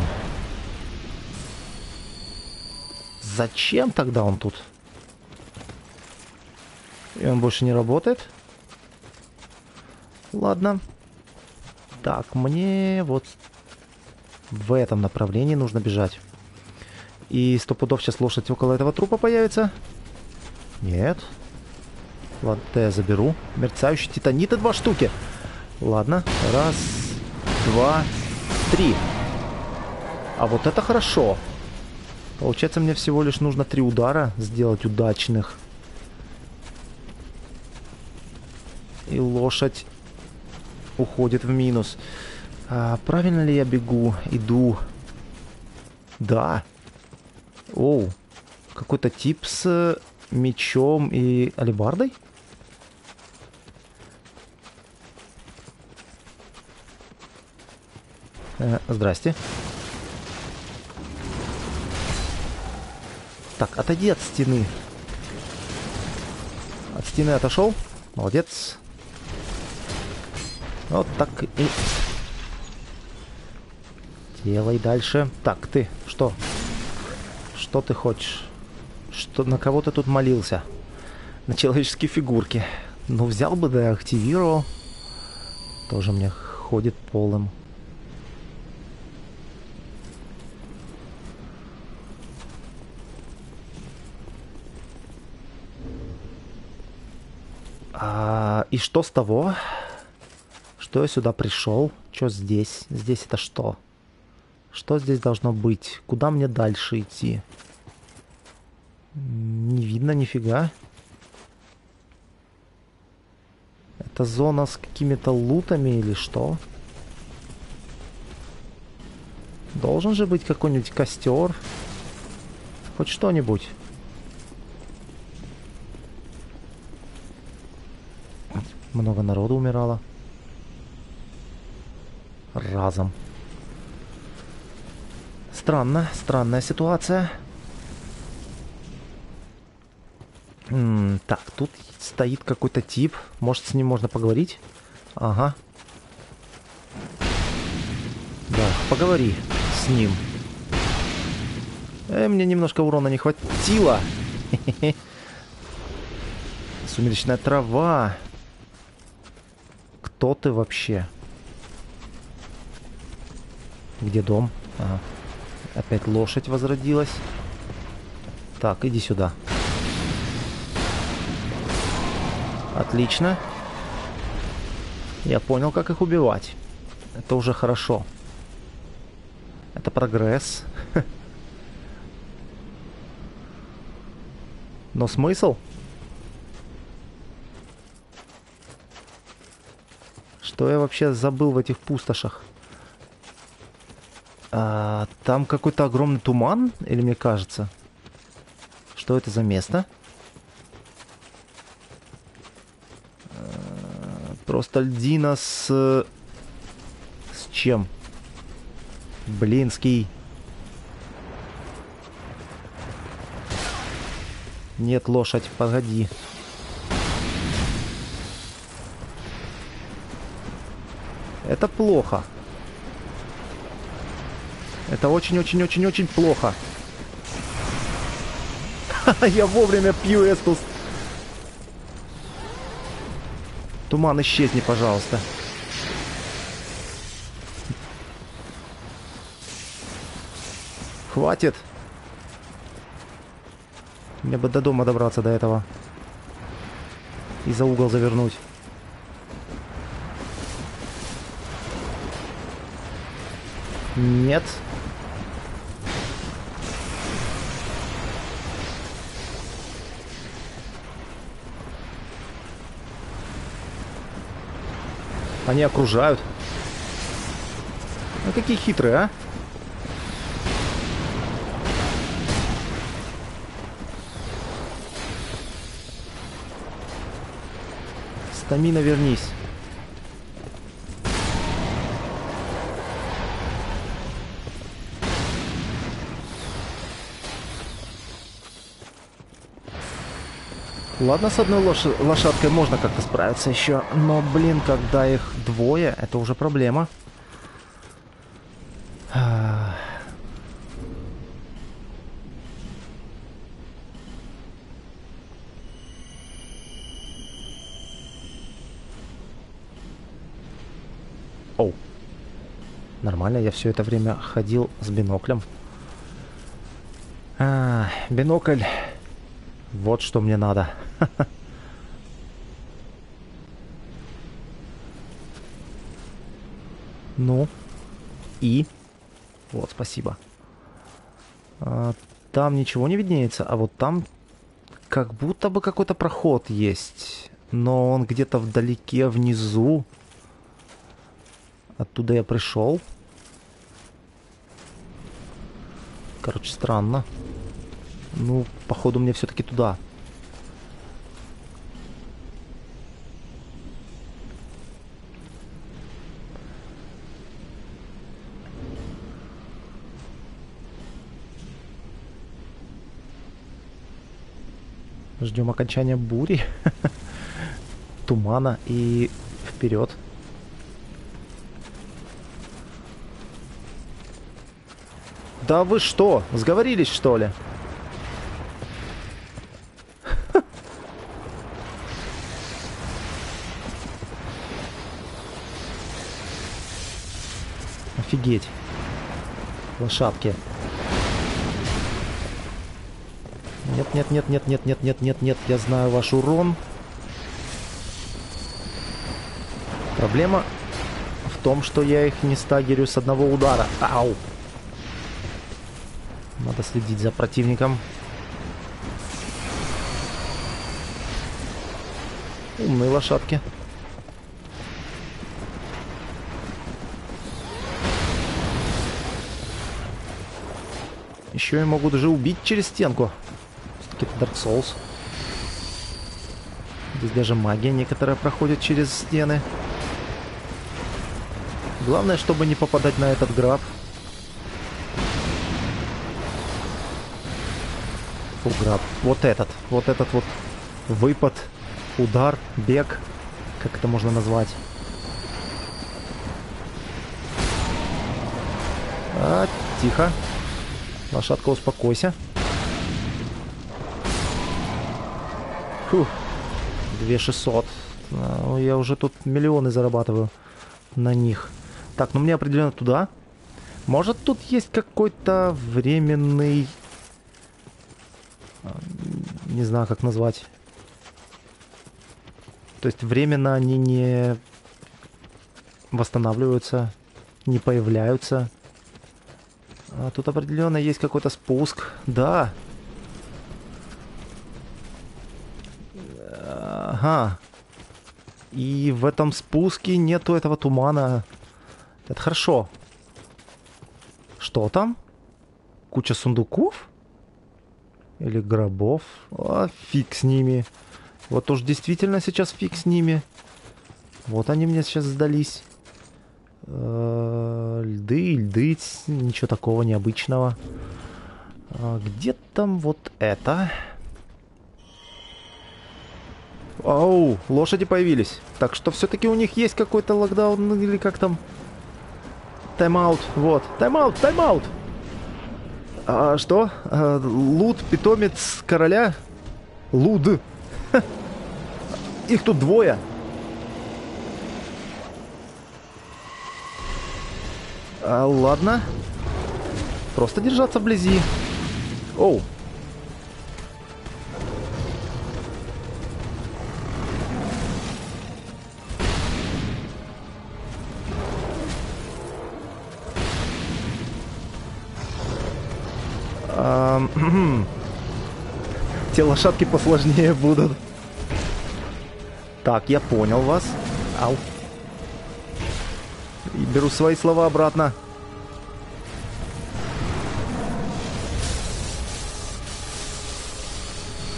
Зачем тогда он тут? И он больше не работает? Ладно. Так, мне вот в этом направлении нужно бежать. И сто пудов сейчас лошадь около этого трупа появится. Нет. Ладно, я заберу. Мерцающие титаниты два штуки. Ладно. Раз, два, три. А вот это хорошо. Получается, мне всего лишь нужно три удара сделать удачных. И лошадь уходит в минус. А правильно ли я бегу? Иду. Да. Оу. Какой-то тип с мечом и алебардой? Э, здрасте. Так, отойди от стены. От стены отошел. Молодец. Вот так и... Делай дальше. Так, ты. Что? Что ты хочешь? Что, на кого ты тут молился? На человеческие фигурки. Ну, взял бы, да, активировал. Тоже мне ходит полым. А, и что с того? Что я сюда пришел? Что здесь? Здесь это что? Что здесь должно быть? Куда мне дальше идти? Не видно нифига. Это зона с какими-то лутами или что? Должен же быть какой-нибудь костер. Хоть что-нибудь. Много народу умирало. Разом. Странно, странная ситуация. М-м, так, тут стоит какой-то тип. Может, с ним можно поговорить? Ага. Да, поговори с ним. Э, мне немножко урона не хватило. Сумеречная трава. Кто ты вообще? Где дом? Ага. Опять лошадь возродилась. Так, иди сюда. Отлично. Я понял, как их убивать. Это уже хорошо. Это прогресс. Но смысл? Что я вообще забыл в этих пустошах? А, там какой-то огромный туман, или мне кажется? Что это за место? А, просто льдина с... С чем? Блинский. Нет, лошадь, погоди. Это плохо. Это очень-очень-очень-очень плохо. Я вовремя пью эстус. Туман, исчезни, пожалуйста. Хватит. Мне бы до дома добраться до этого. И за угол завернуть. Нет. Они окружают. Ну какие хитрые, а? Стамина, вернись. Ладно, с одной лош... лошадкой можно как-то справиться еще, но, блин, когда их двое, это уже проблема. Оу. Нормально, я все это время ходил с биноклем. А, бинокль. Вот что мне надо. Ну. И. Вот, спасибо. А, там ничего не виднеется, а вот там как будто бы какой-то проход есть. Но он где-то вдалеке, внизу. Оттуда я пришел. Короче, странно. Ну, походу, мне все-таки туда. Ждем окончания бури, тумана и вперед. Да вы что, сговорились, что ли? Офигеть. Лошадки. Нет, нет, нет, нет, нет, нет, нет, нет, нет. Я знаю ваш урон. Проблема в том, что я их не стагерю с одного удара. Ау. Надо следить за противником. Умные лошадки. Еще и могут же убить через стенку. Все-таки это Dark Souls. Здесь даже магия некоторая проходит через стены. Главное, чтобы не попадать на этот град. Град. Вот этот, вот этот вот выпад, удар, бег, как это можно назвать. А, тихо. Лошадка, успокойся. Фух. две тысячи шестьсот. А, я уже тут миллионы зарабатываю на них. Так, ну мне определенно туда. Может, тут есть какой-то временный... Не знаю, как назвать. То есть временно они не восстанавливаются, не появляются. А тут определенно есть какой-то спуск. Да. Ага. И в этом спуске нету этого тумана. Это хорошо. Что там? Куча сундуков? Или гробов. А, фиг с ними. Вот уж действительно сейчас фиг с ними. Вот они мне сейчас сдались. Э-э- льды, льды. Ничего такого необычного. А где там вот это? Оу, лошади появились. Так что все-таки у них есть какой-то локдаун. Или как там? Тайм-аут. Вот. Тайм-аут, тайм-аут. А, что? А, лут, питомец короля? Луд. Их тут двое. А, ладно. Просто держаться вблизи. Оу. Те лошадки посложнее будут. Так, я понял вас. Ау. И беру свои слова обратно.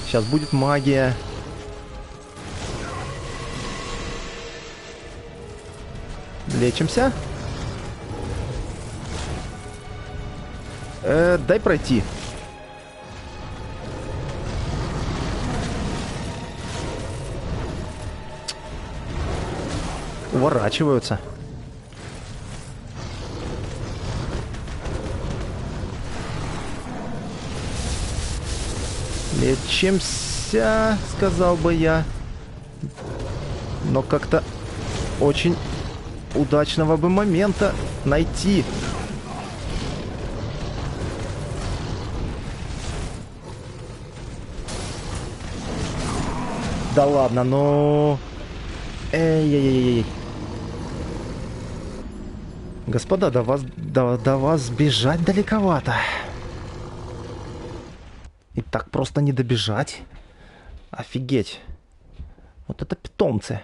Сейчас будет магия. Лечимся. Э, дай пройти. Уворачиваются. Лечимся, сказал бы я. Но как-то очень удачного бы момента найти. Да ладно, но... Эй-ей-ей-ей. Господа, до вас, до, до вас бежать далековато. И так просто не добежать. Офигеть. Вот это питомцы.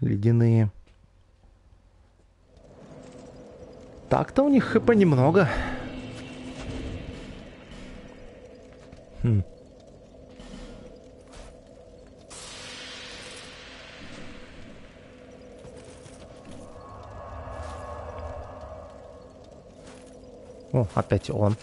Ледяные. Так-то у них хп немного. Хм. О, опять он.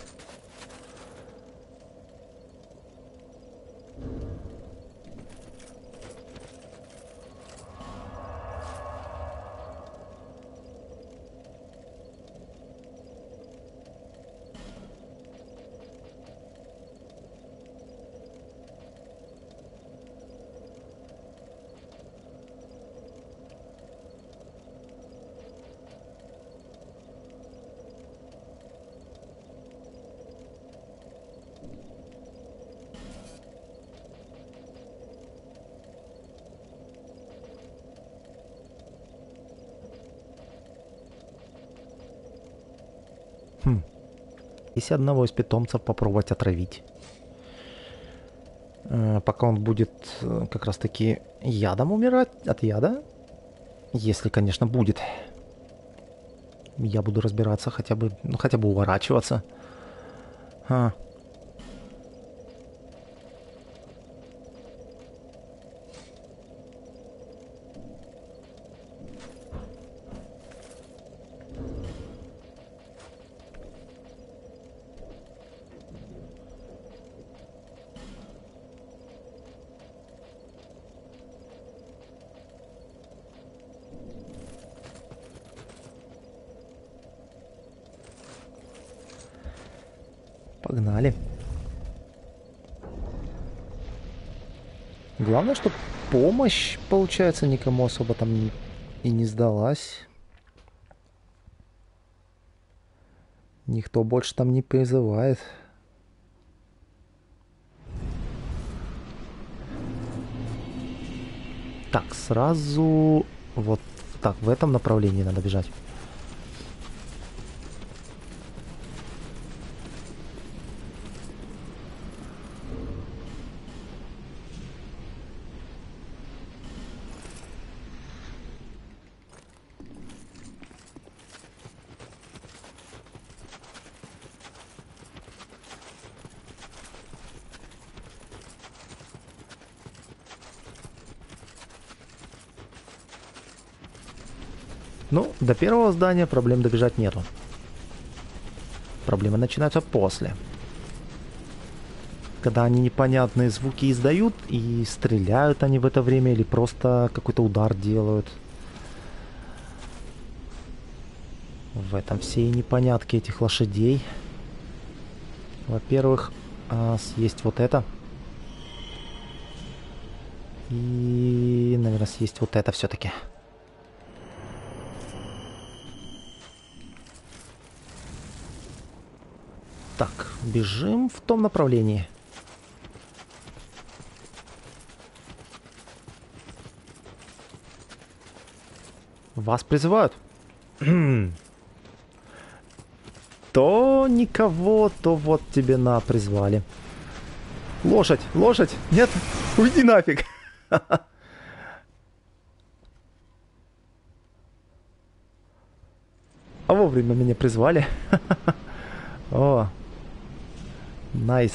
Если одного из питомцев попробовать отравить, пока он будет как раз таки ядом умирать, от яда, если, конечно, будет, я буду разбираться, хотя бы, ну, хотя бы уворачиваться. А. Погнали. Главное, что помощь, получается, никому особо там и не сдалась. Никто больше там не призывает. Так, сразу вот так, в этом направлении надо бежать. Ну, до первого здания проблем добежать нету. Проблемы начинаются после. Когда они непонятные звуки издают, и стреляют они в это время, или просто какой-то удар делают. В этом все и непонятки этих лошадей. Во-первых, съесть вот это. И, наверное, съесть вот это все-таки. Так, бежим в том направлении. Вас призывают? То никого, то вот тебе на призвали. Лошадь, лошадь, нет, уйди нафиг. А вовремя меня призвали. О. Найс.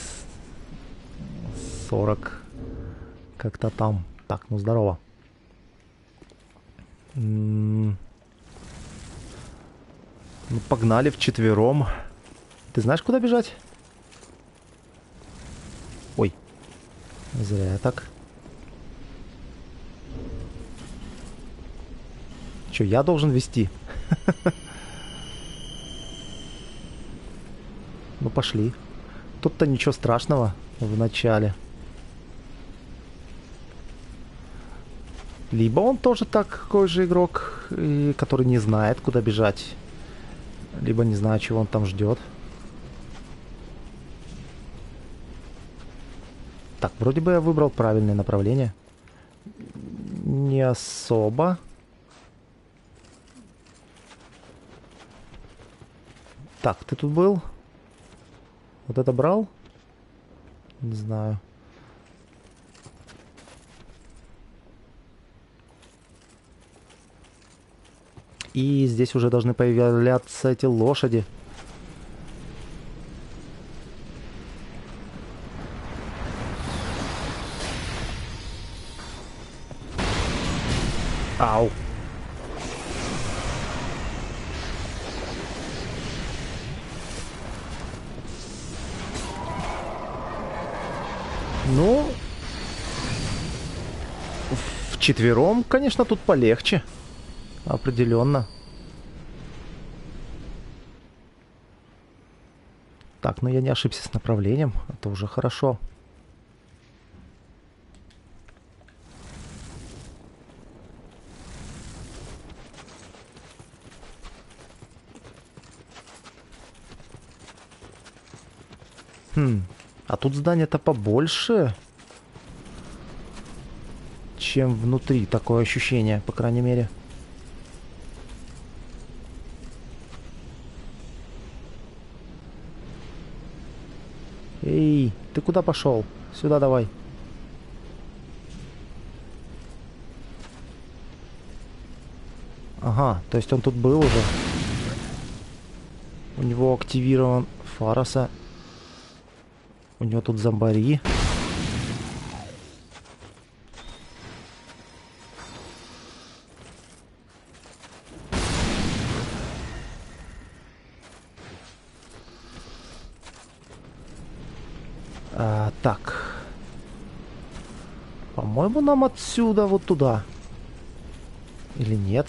сорок. Как-то там. Так, ну здорово. Ну, погнали вчетвером. Ты знаешь, куда бежать? Ой. Зря я так. Че, я должен вести? Ну, пошли. Тут-то ничего страшного в начале. Либо он тоже такой же игрок, который не знает, куда бежать. Либо не знает, чего он там ждет. Так, вроде бы я выбрал правильное направление. Не особо. Так, ты тут был? Вот это брал? Не знаю. И здесь уже должны появляться эти лошади. Ау. Ну, вчетвером, конечно, тут полегче. Определенно. Так, но я не ошибся с направлением. Это уже хорошо. Хм. А тут здание-то побольше, чем внутри. Такое ощущение, по крайней мере. Эй, ты куда пошел? Сюда давай. Ага, то есть он тут был уже. У него активирован Фароса. У него тут зомбари. А, так. По-моему, нам отсюда вот туда. Или нет?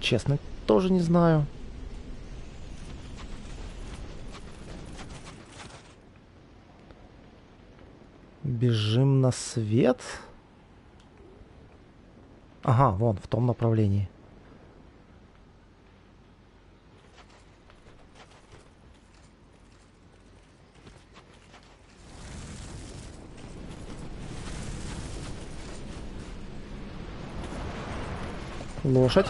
Честно, тоже не знаю. Бежим на свет. Ага, вон, в том направлении. Лошадь.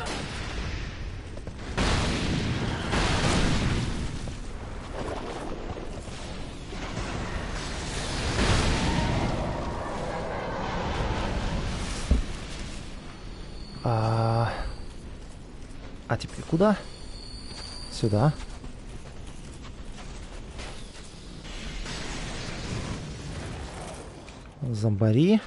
А теперь куда? Сюда. Зомбари.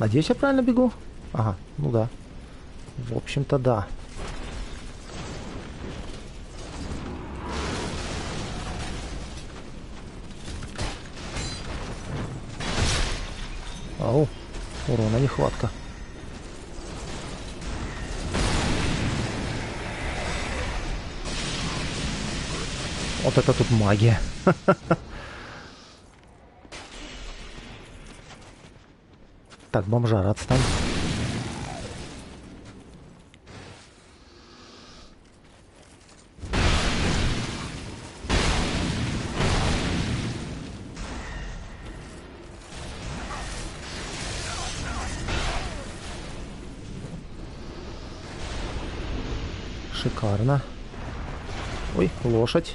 Надеюсь, я правильно бегу? Ага, ну да. В общем-то, да. Ау, урона нехватка. Вот это тут магия. Так, бомжара, отстань. Шикарно. Ой, лошадь.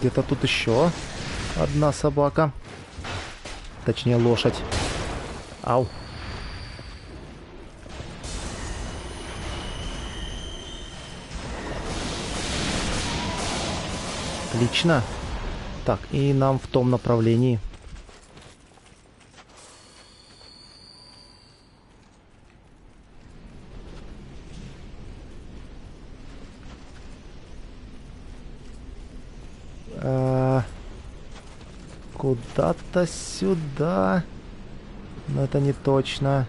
Где-то тут еще одна собака. Точнее, лошадь. Ау. Отлично. Так, и нам в том направлении. Куда-то сюда. Но это не точно.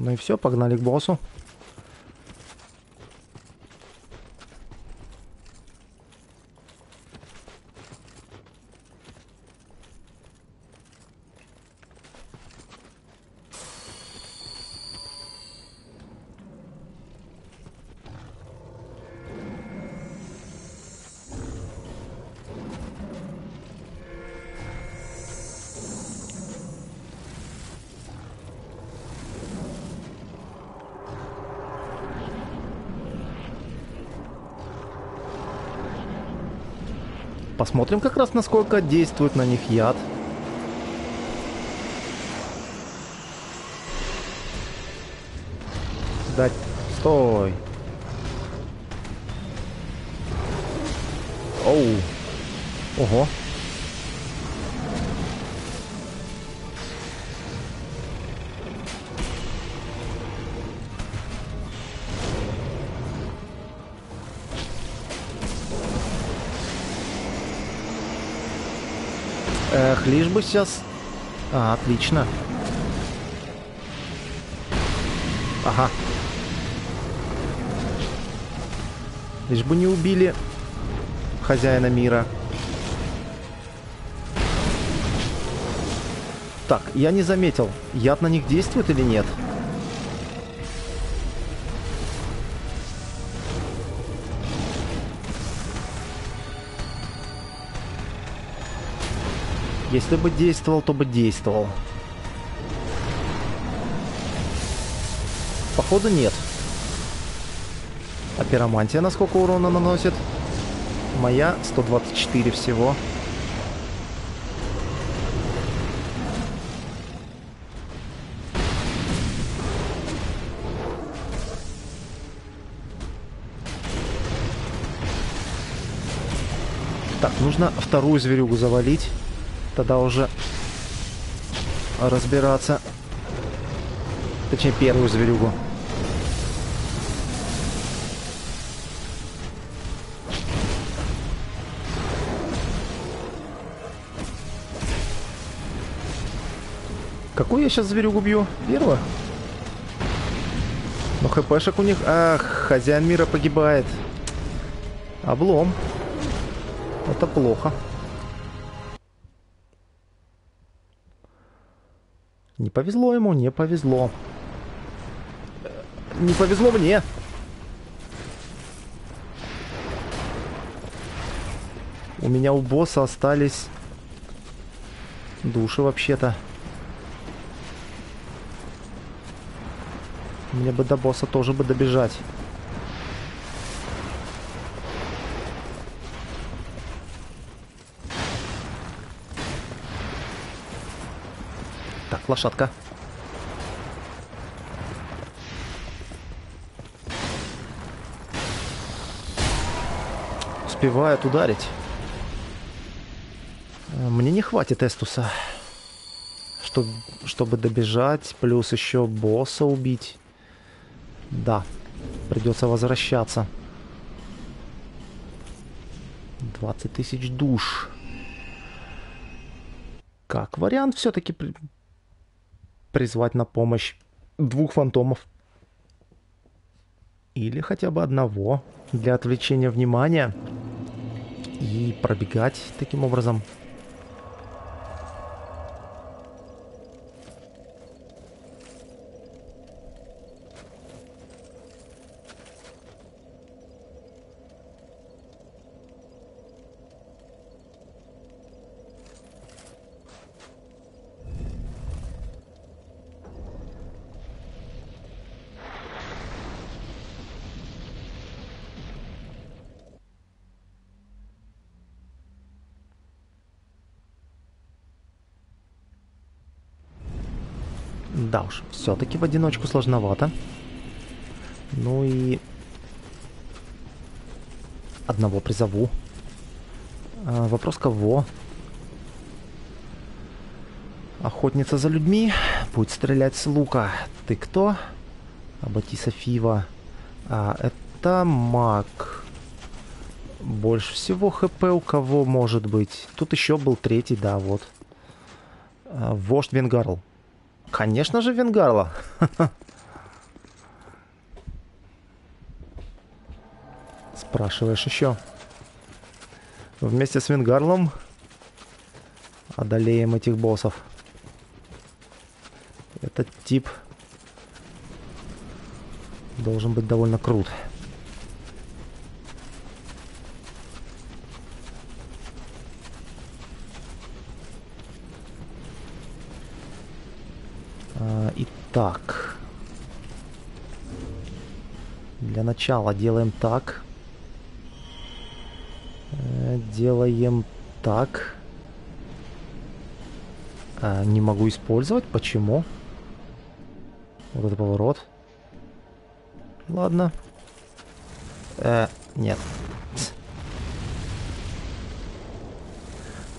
Ну и все, погнали к боссу. Посмотрим как раз, насколько действует на них яд. Дать. Стой. Оу. Ого. Эх, лишь бы сейчас... А, отлично. Ага. Лишь бы не убили хозяина мира. Так, я не заметил, яд на них действует или нет? Если бы действовал, то бы действовал. Походу нет. А пиромантия на сколько урона наносит? Моя сто двадцать четыре всего. Так, нужно вторую зверюгу завалить. Тогда уже разбираться. Точнее, первую зверюгу. Какую я сейчас зверюгу бью? Первую? Но хпшек у них... Ах, хозяин мира погибает. Облом. Это плохо. Не повезло ему, не повезло. Не повезло мне. У меня у босса остались души вообще-то. Мне бы до босса тоже бы добежать. Лошадка. Успевает ударить. Мне не хватит эстуса, чтобы, чтобы добежать, плюс еще босса убить. Да, придется возвращаться. двадцать тысяч душ. Как вариант, все-таки... При... призвать на помощь двух фантомов. Или хотя бы одного для отвлечения внимания. И пробегать таким образом. Да уж, все-таки в одиночку сложновато. Ну и... Одного призову. А, вопрос кого? Охотница за людьми будет стрелять с лука. Ты кто? Абатиса Фива. А, это маг. Больше всего хп у кого может быть? Тут еще был третий, да, вот. А, вождь Венгарл. Конечно же, Венгарла. Спрашиваешь еще. Вместе с Венгарлом одолеем этих боссов. Этот тип должен быть довольно крут. Итак, для начала делаем так. Делаем так. А, не могу использовать. Почему? Вот это поворот. Ладно. Э, нет.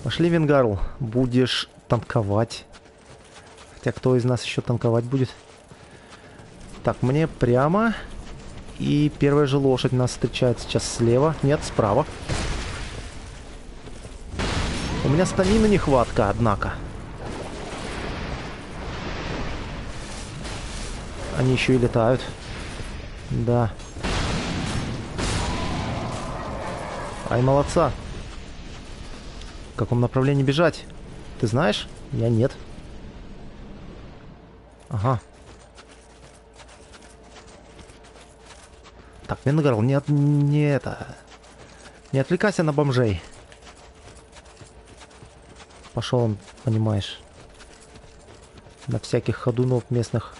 Пошли, Венгарл. Будешь танковать. Хотя кто из нас еще танковать будет? Так, мне прямо. И первая же лошадь нас встречает сейчас слева. Нет, справа. У меня стамина нехватка, однако. Они еще и летают. Да. Ай, молодца. В каком направлении бежать? Ты знаешь? Я нет. Ага. Так, Венгарл, не, от... не это... Не отвлекайся на бомжей. Пошел он, понимаешь. На всяких ходунов местных.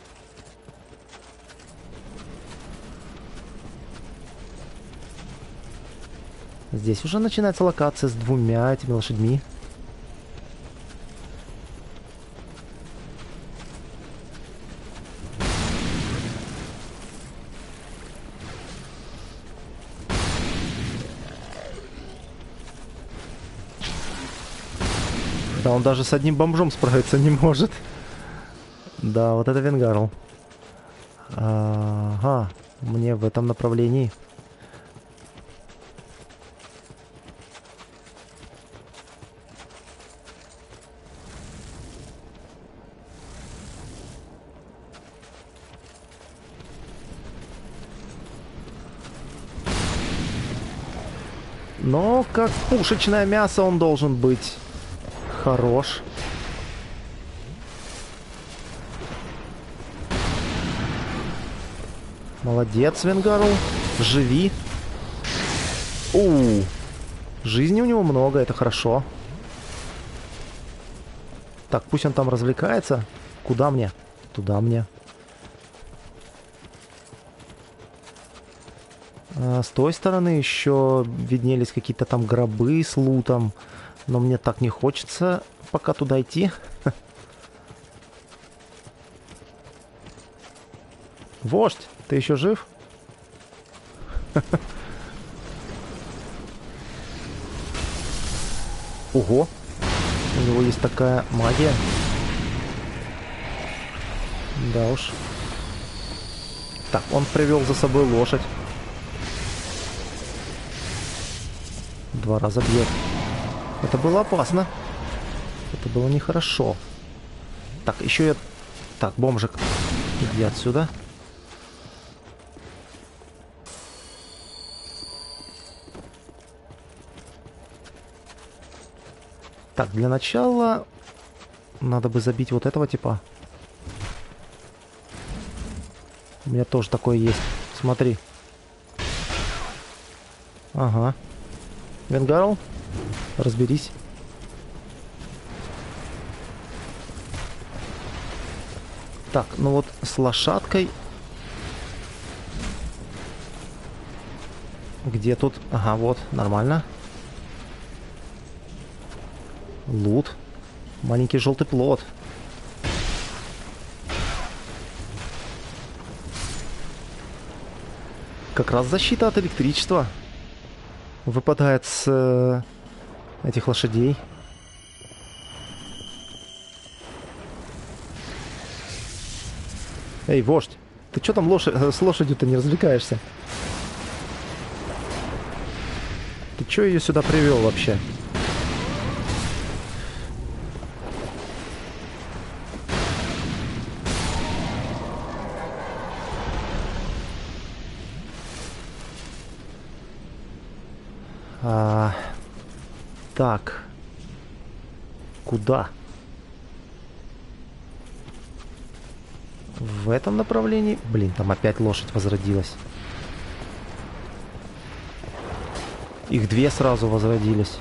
Здесь уже начинается локация с двумя этими лошадьми. Да, он даже с одним бомжом справиться не может. Да, вот это Венгарл. Ага, мне в этом направлении... Но как пушечное мясо он должен быть хорош. Молодец, Венгарл. Живи. У-у-у. Жизни у него много, это хорошо. Так, пусть он там развлекается. Куда мне? Туда мне. С той стороны еще виднелись какие-то там гробы с лутом. Но мне так не хочется пока туда идти. Вождь, ты еще жив? Ого! У него есть такая магия. Да уж. Так, он привел за собой лошадь. Два раза бьет. Это было опасно. Это было нехорошо. Так, еще я... Так, бомжик. Иди отсюда. Так, для начала... Надо бы забить вот этого типа. У меня тоже такое есть. Смотри. Ага. Венгарл, разберись. Так, ну вот с лошадкой. Где тут? Ага, вот, нормально. Лут. Маленький желтый плод. как раз защита от электричества выпадает с э, этих лошадей. Эй, вождь, ты чё там лошадь, с лошадью-то не развлекаешься? Ты чё ее сюда привел вообще? А, так. Куда? В этом направлении... Блин, там опять лошадь возродилась. Их две сразу возродились.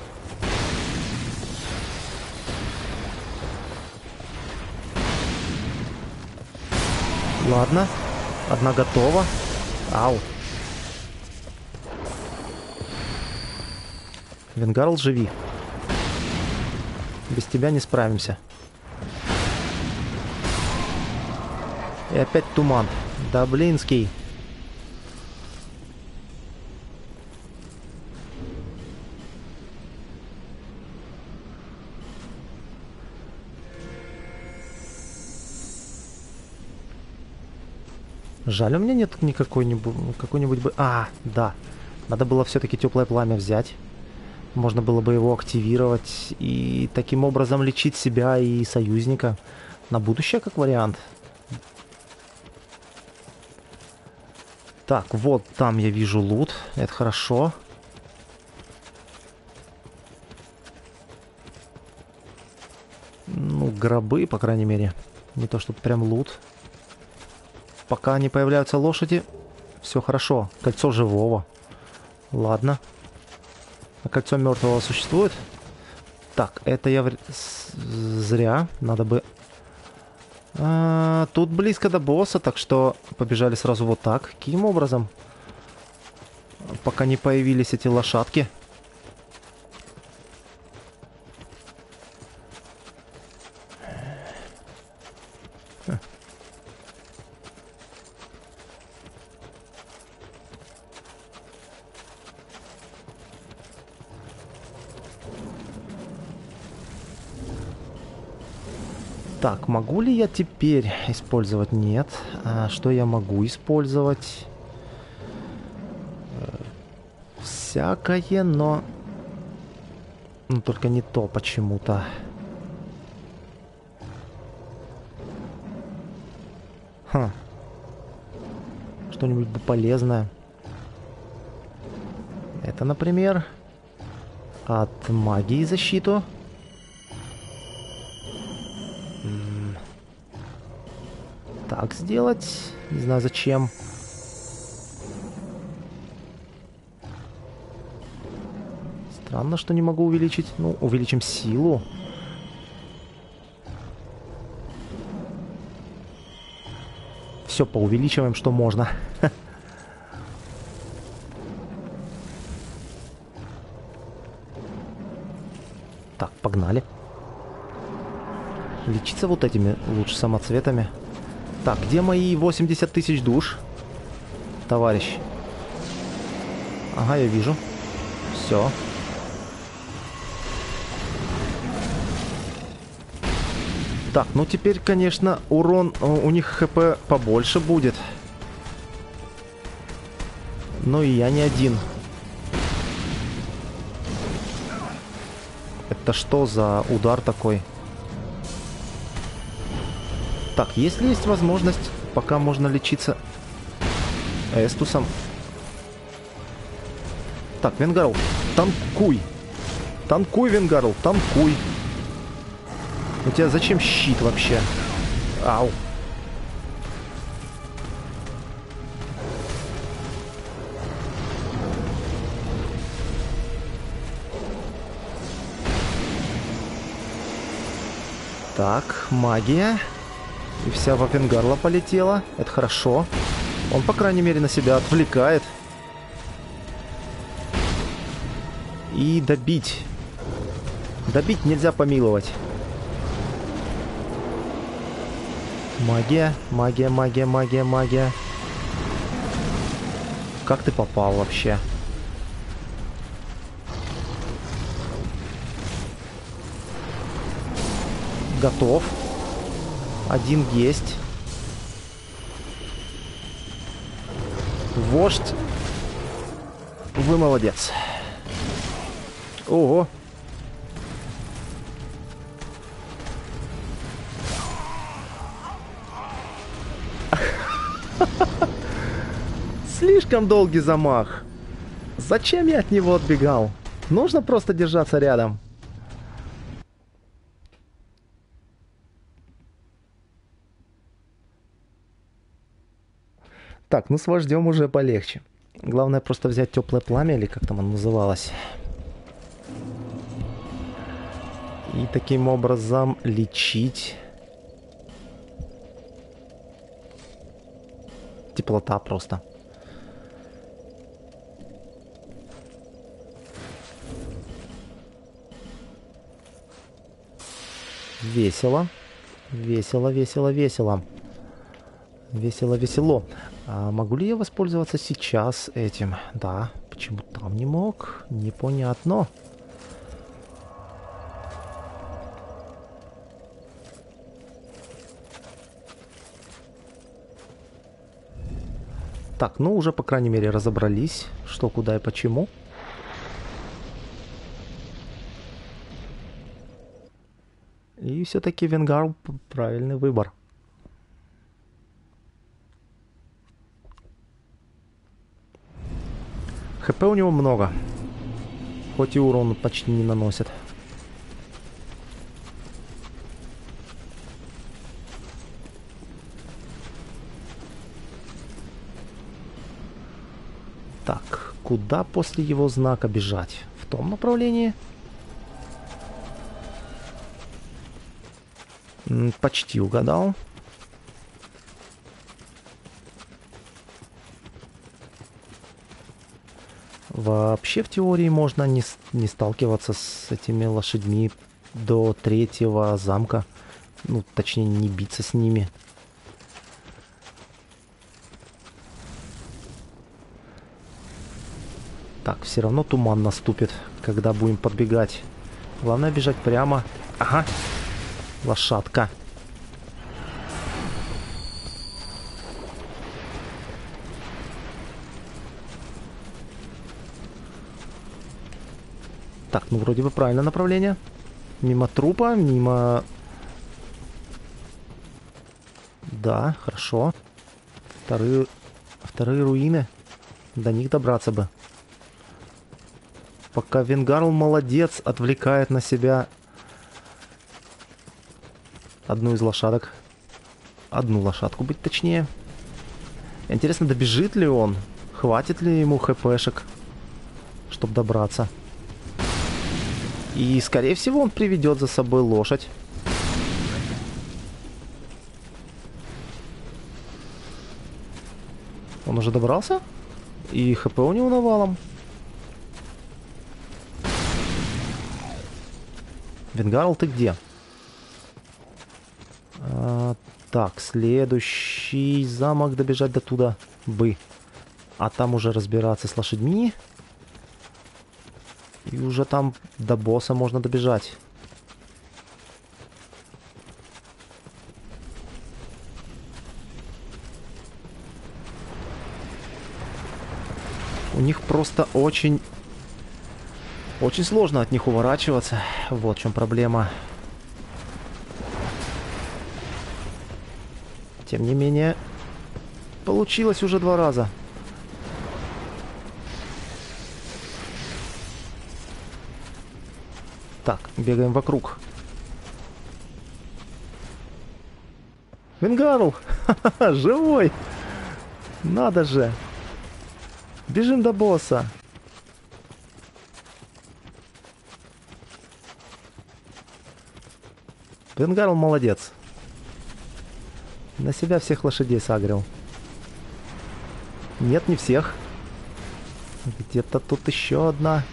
Ладно. Одна готова. Ау. Венгарл, живи. Без тебя не справимся. И опять туман. Да блинский. Жаль, у меня нет никакой-нибудь... Какой-нибудь бы... А, да. Надо было все-таки теплое пламя взять. Можно было бы его активировать и таким образом лечить себя и союзника. На будущее, как вариант. Так, вот там я вижу лут. Это хорошо. Ну, гробы, по крайней мере. Не то, чтобы прям лут. Пока не появляются лошади, все хорошо. Кольцо живого. Ладно. А кольцо мертвого существует? Так, это я в... зря. Надо бы... А, тут близко до босса, так что побежали сразу вот так. Каким образом? Пока не появились эти лошадки. Так, могу ли я теперь использовать? Нет. А что я могу использовать? Всякое, но... Ну, только не то почему-то. Ха. Что-нибудь бы полезное. Это, например, от магии защиту. Так сделать. Не знаю зачем. Странно, что не могу увеличить. Ну, увеличим силу. Все, поувеличиваем, что можно. Так, погнали. Лечиться вот этими лучше самоцветами. Так, где мои восемьдесят тысяч душ, товарищ? Ага, я вижу. Все. Так, ну теперь, конечно, урон... У них ХП побольше будет. Но и я не один. Это что за удар такой? Так, если есть возможность, пока можно лечиться эстусом. Так, Венгарл, танкуй. Танкуй, Венгарл, танкуй. У тебя зачем щит вообще? Ау. Так, магия. И вся в Венгарла полетела. Это хорошо. Он, по крайней мере, на себя отвлекает. И добить. Добить нельзя помиловать. Магия, магия, магия, магия, магия. Как ты попал вообще? Готов. Один есть. Вождь. Вы молодец. Ого. Слишком долгий замах. Зачем я от него отбегал? Нужно просто держаться рядом. Так, ну с вождем уже полегче. Главное просто взять теплое пламя, или как там оно называлось. И таким образом лечить. Теплота просто. Весело. Весело, весело, весело. Весело, весело. А могу ли я воспользоваться сейчас этим? Да. Почему там не мог? Непонятно. Так, ну уже, по крайней мере, разобрались, что, куда и почему. И все-таки Венгарл – правильный выбор. ХП у него много, хоть и урон почти не наносит. Так, куда после его знака бежать? В том направлении? М-м, почти угадал. Вообще в теории можно не, не сталкиваться с этими лошадьми до третьего замка. Ну, точнее, не биться с ними. Так, все равно туман наступит, когда будем подбегать. Главное бежать прямо. Ага, лошадка. Так, ну вроде бы правильное направление. Мимо трупа, мимо... Да, хорошо. Вторые... Вторые руины. До них добраться бы. Пока Венгарл молодец, отвлекает на себя одну из лошадок. Одну лошадку, быть точнее. Интересно, добежит ли он? Хватит ли ему хпшек, чтобы добраться? И, скорее всего, он приведет за собой лошадь. Он уже добрался? И хп у него навалом. Венгарл, ты где? А, так, следующий замок, добежать до туда бы. А там уже разбираться с лошадьми. И уже там до босса можно добежать. У них просто очень... Очень сложно от них уворачиваться. Вот в чем проблема. Тем не менее, получилось уже два раза. Так, бегаем вокруг. Венгарл! Ха-ха-ха, живой! Надо же! Бежим до босса! Венгарл молодец. На себя всех лошадей сагрил. Нет, не всех. Где-то тут еще одна...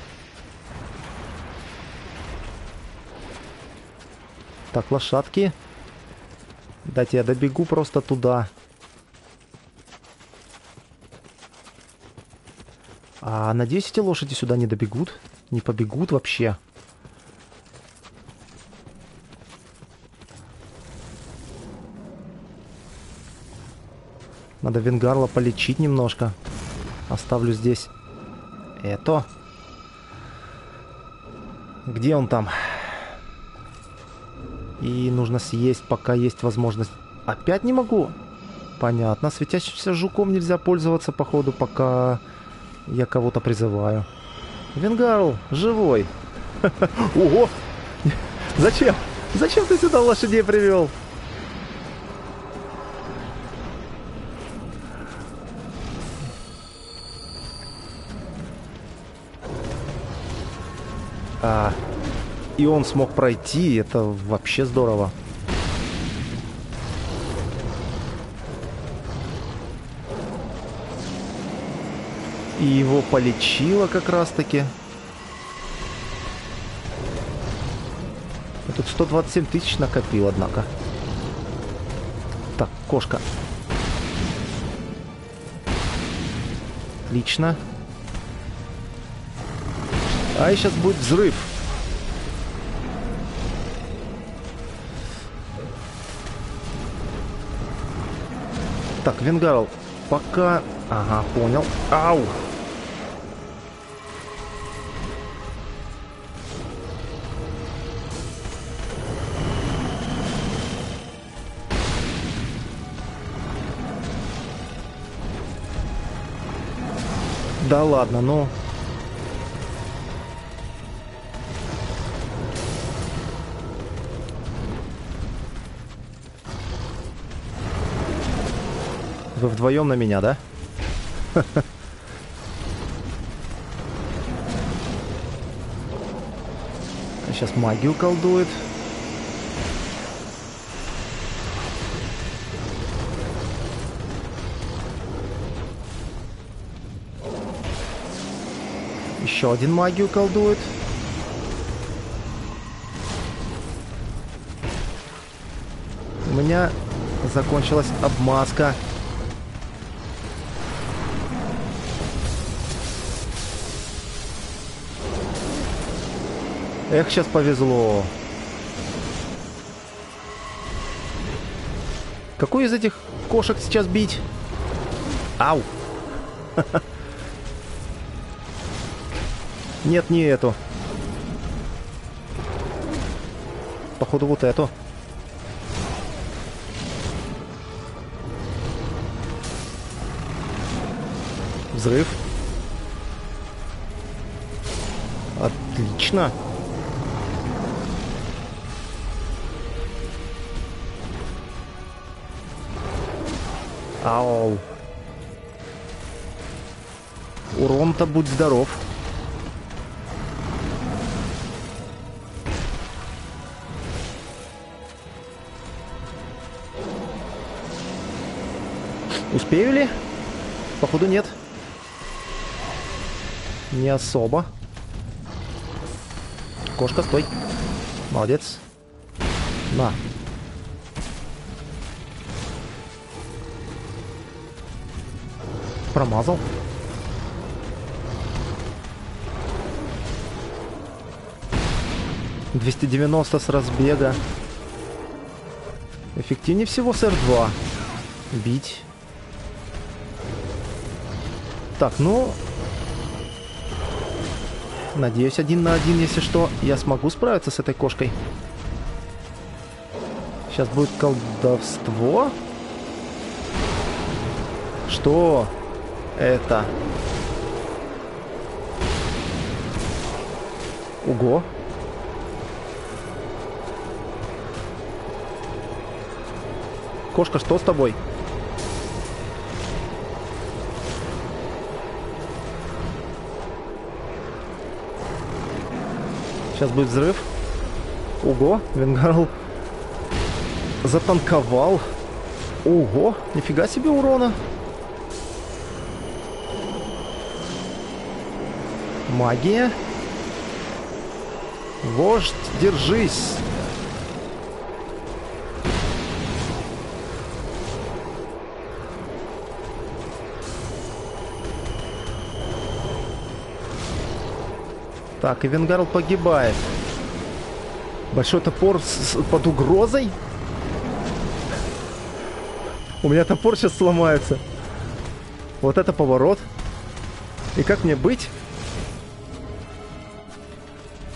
Так, лошадки. Дайте я добегу просто туда. А, надеюсь, эти лошади сюда не добегут. Не побегут вообще. Надо Венгарла полечить немножко. Оставлю здесь это. Где он там? И нужно съесть, пока есть возможность. Опять не могу? Понятно. Светящимся жуком нельзя пользоваться, походу, пока я кого-то призываю. Венгарл, живой. Ого! Зачем? Зачем ты сюда лошадей привел? А, и он смог пройти, это вообще здорово. И его полечило как раз-таки. Тут сто двадцать семь тысяч накопил, однако. Так, кошка. Отлично. А сейчас будет взрыв. Так, Венгарл, пока... Ага, понял. Ау! Да ладно, ну... Вы вдвоем на меня, да? Сейчас магию колдует. Еще один магию колдует. У меня закончилась обмазка. Эх, сейчас повезло. Какой из этих кошек сейчас бить? Ау! Нет, не эту. Походу, вот эту. Взрыв. Отлично. Ау. Урон-то будь здоров. Успею ли? Походу нет. Не особо. Кошка, стой. Молодец. На. Промазал. двести девяносто с разбега. Эффективнее всего с эр два. Бить. Так, ну... Надеюсь, один на один, если что, я смогу справиться с этой кошкой. Сейчас будет колдовство. Что... Это. Ого. Кошка, что с тобой? Сейчас будет взрыв. Ого, Венгарл затанковал. Ого, нифига себе урона. Магия. Вождь, держись. Так, и Венгарл погибает. Большой топор с, с, под угрозой? У меня топор сейчас сломается. Вот это поворот. И как мне быть?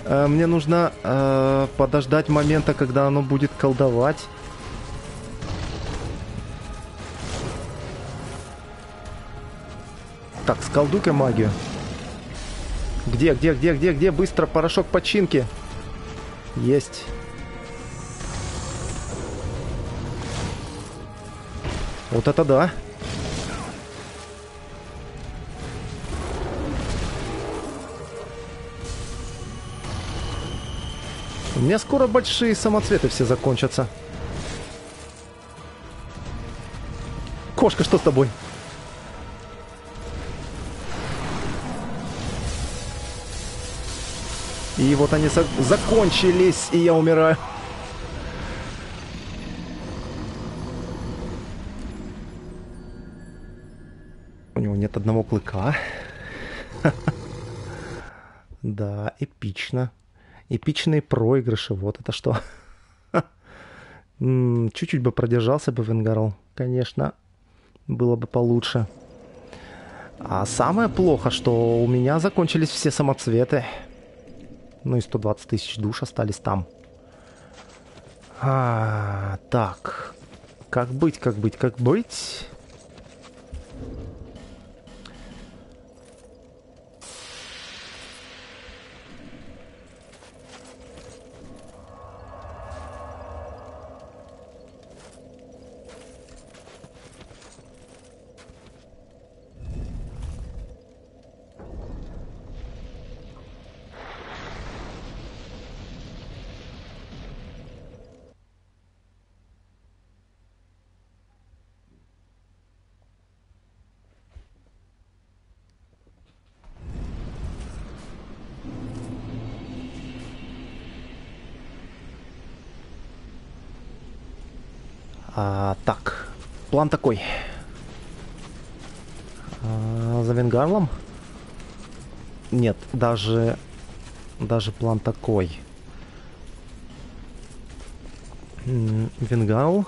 Э, мне нужно э, подождать момента, когда оно будет колдовать. Так, сколдуй-ка магию. Где, где, где, где, где? Быстро порошок починки. Есть. Вот это да. У меня скоро большие самоцветы все закончатся. Кошка, что с тобой? И вот они закончились, и я умираю. У него нет одного клыка. Да, эпично. Эпичные проигрыши. Вот это что. Чуть-чуть бы продержался бы Венгарл. Конечно, было бы получше. А самое плохо, что у меня закончились все самоцветы. Ну и сто двадцать тысяч душ остались там. А, так. Как быть, как быть, как быть? А, так, план такой. А, за Венгарлом? Нет, даже, даже план такой. Венгарл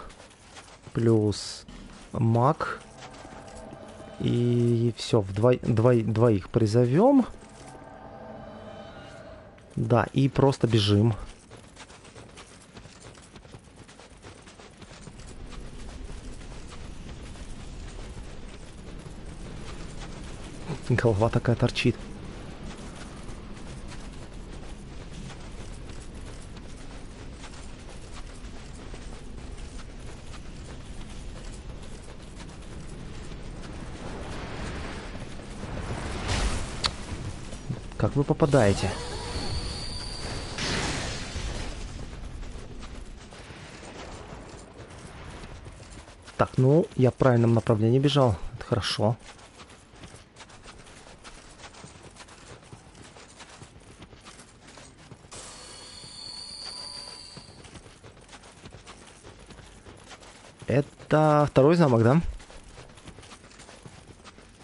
плюс маг. И все, вдво... Дво... двоих призовем. Да, и просто бежим. Голова такая торчит. Как вы попадаете? Так, ну, я в правильном направлении бежал. Это хорошо. Это второй замок, да?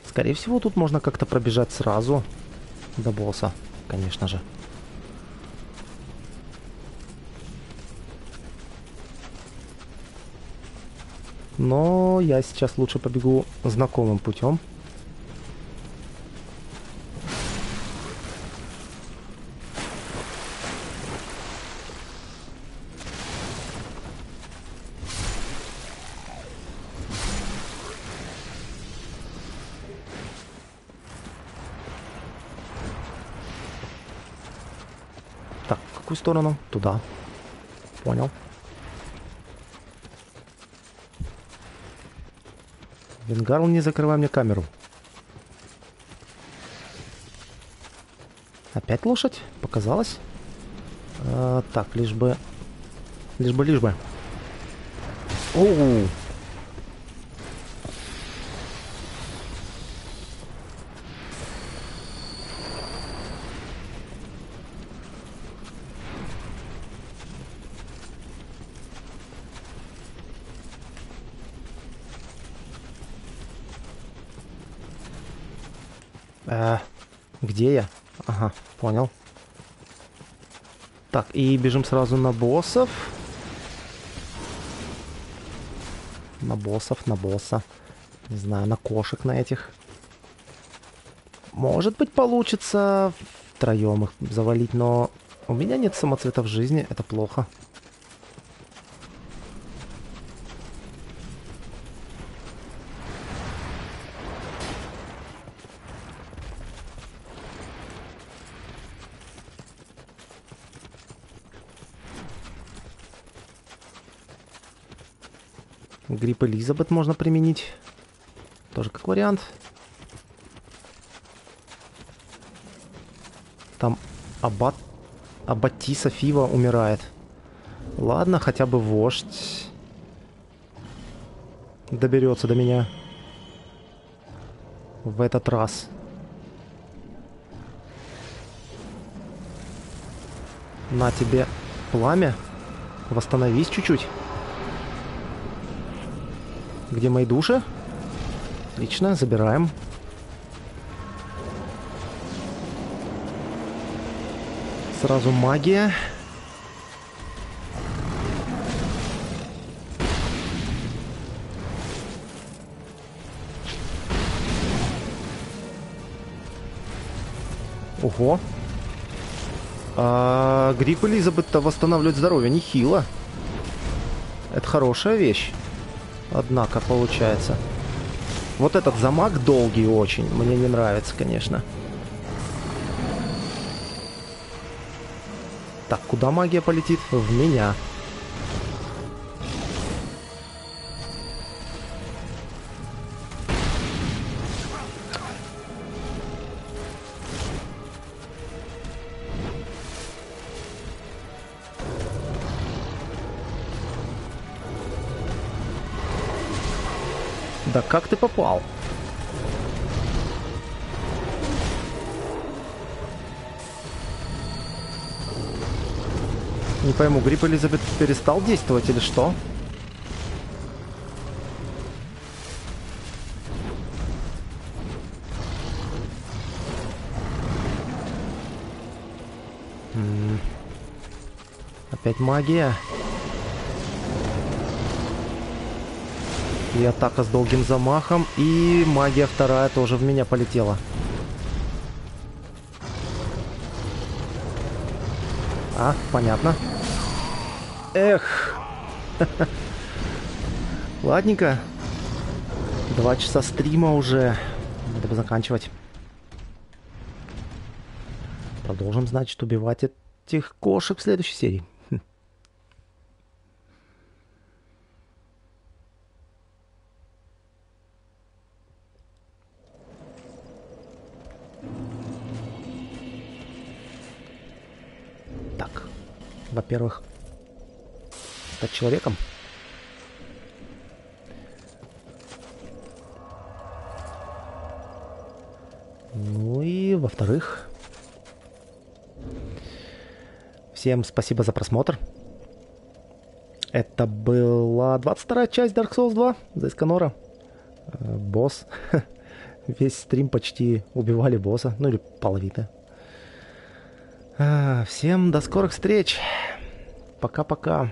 Скорее всего, тут можно как-то пробежать сразу до босса, конечно же. Но я сейчас лучше побегу знакомым путем. Сторону туда. Понял. Венгарл, не закрывай мне камеру. Опять лошадь? Показалось? А, так, лишь бы... Лишь бы, лишь бы. Оу! Где я? Ага, понял. Так, и бежим сразу на боссов. На боссов, на босса. Не знаю, на кошек на этих. Может быть, получится втроем их завалить, но у меня нет самоцвета в жизни, это плохо. Грипп Элизабет можно применить. Тоже как вариант. Там Абат... Абатиса Фива умирает. Ладно, хотя бы вождь доберется до меня в этот раз. На тебе пламя. Восстановись чуть-чуть. Где мои души? Отлично, забираем. Сразу магия. Ого. А, грипп Элизабет-то восстанавливает здоровье. Нехило. Это хорошая вещь. Однако, получается. Вот этот замаг долгий очень. Мне не нравится, конечно. Так, куда магия полетит? В меня. Да как ты попал? Не пойму, грипп Элизабет перестал действовать или что? М-м-м. Опять магия. И атака с долгим замахом, и магия вторая тоже в меня полетела. А, понятно. Эх. Ладненько. Два часа стрима уже. Надо бы заканчивать. Продолжим, значит, убивать этих кошек в следующей серии. Во-первых, стать человеком. Ну и во-вторых, всем спасибо за просмотр. Это была двадцать вторая часть Dark Souls два за Эсканора. Босс. Весь стрим почти убивали босса. Ну или половина. Всем до скорых встреч. Пока-пока.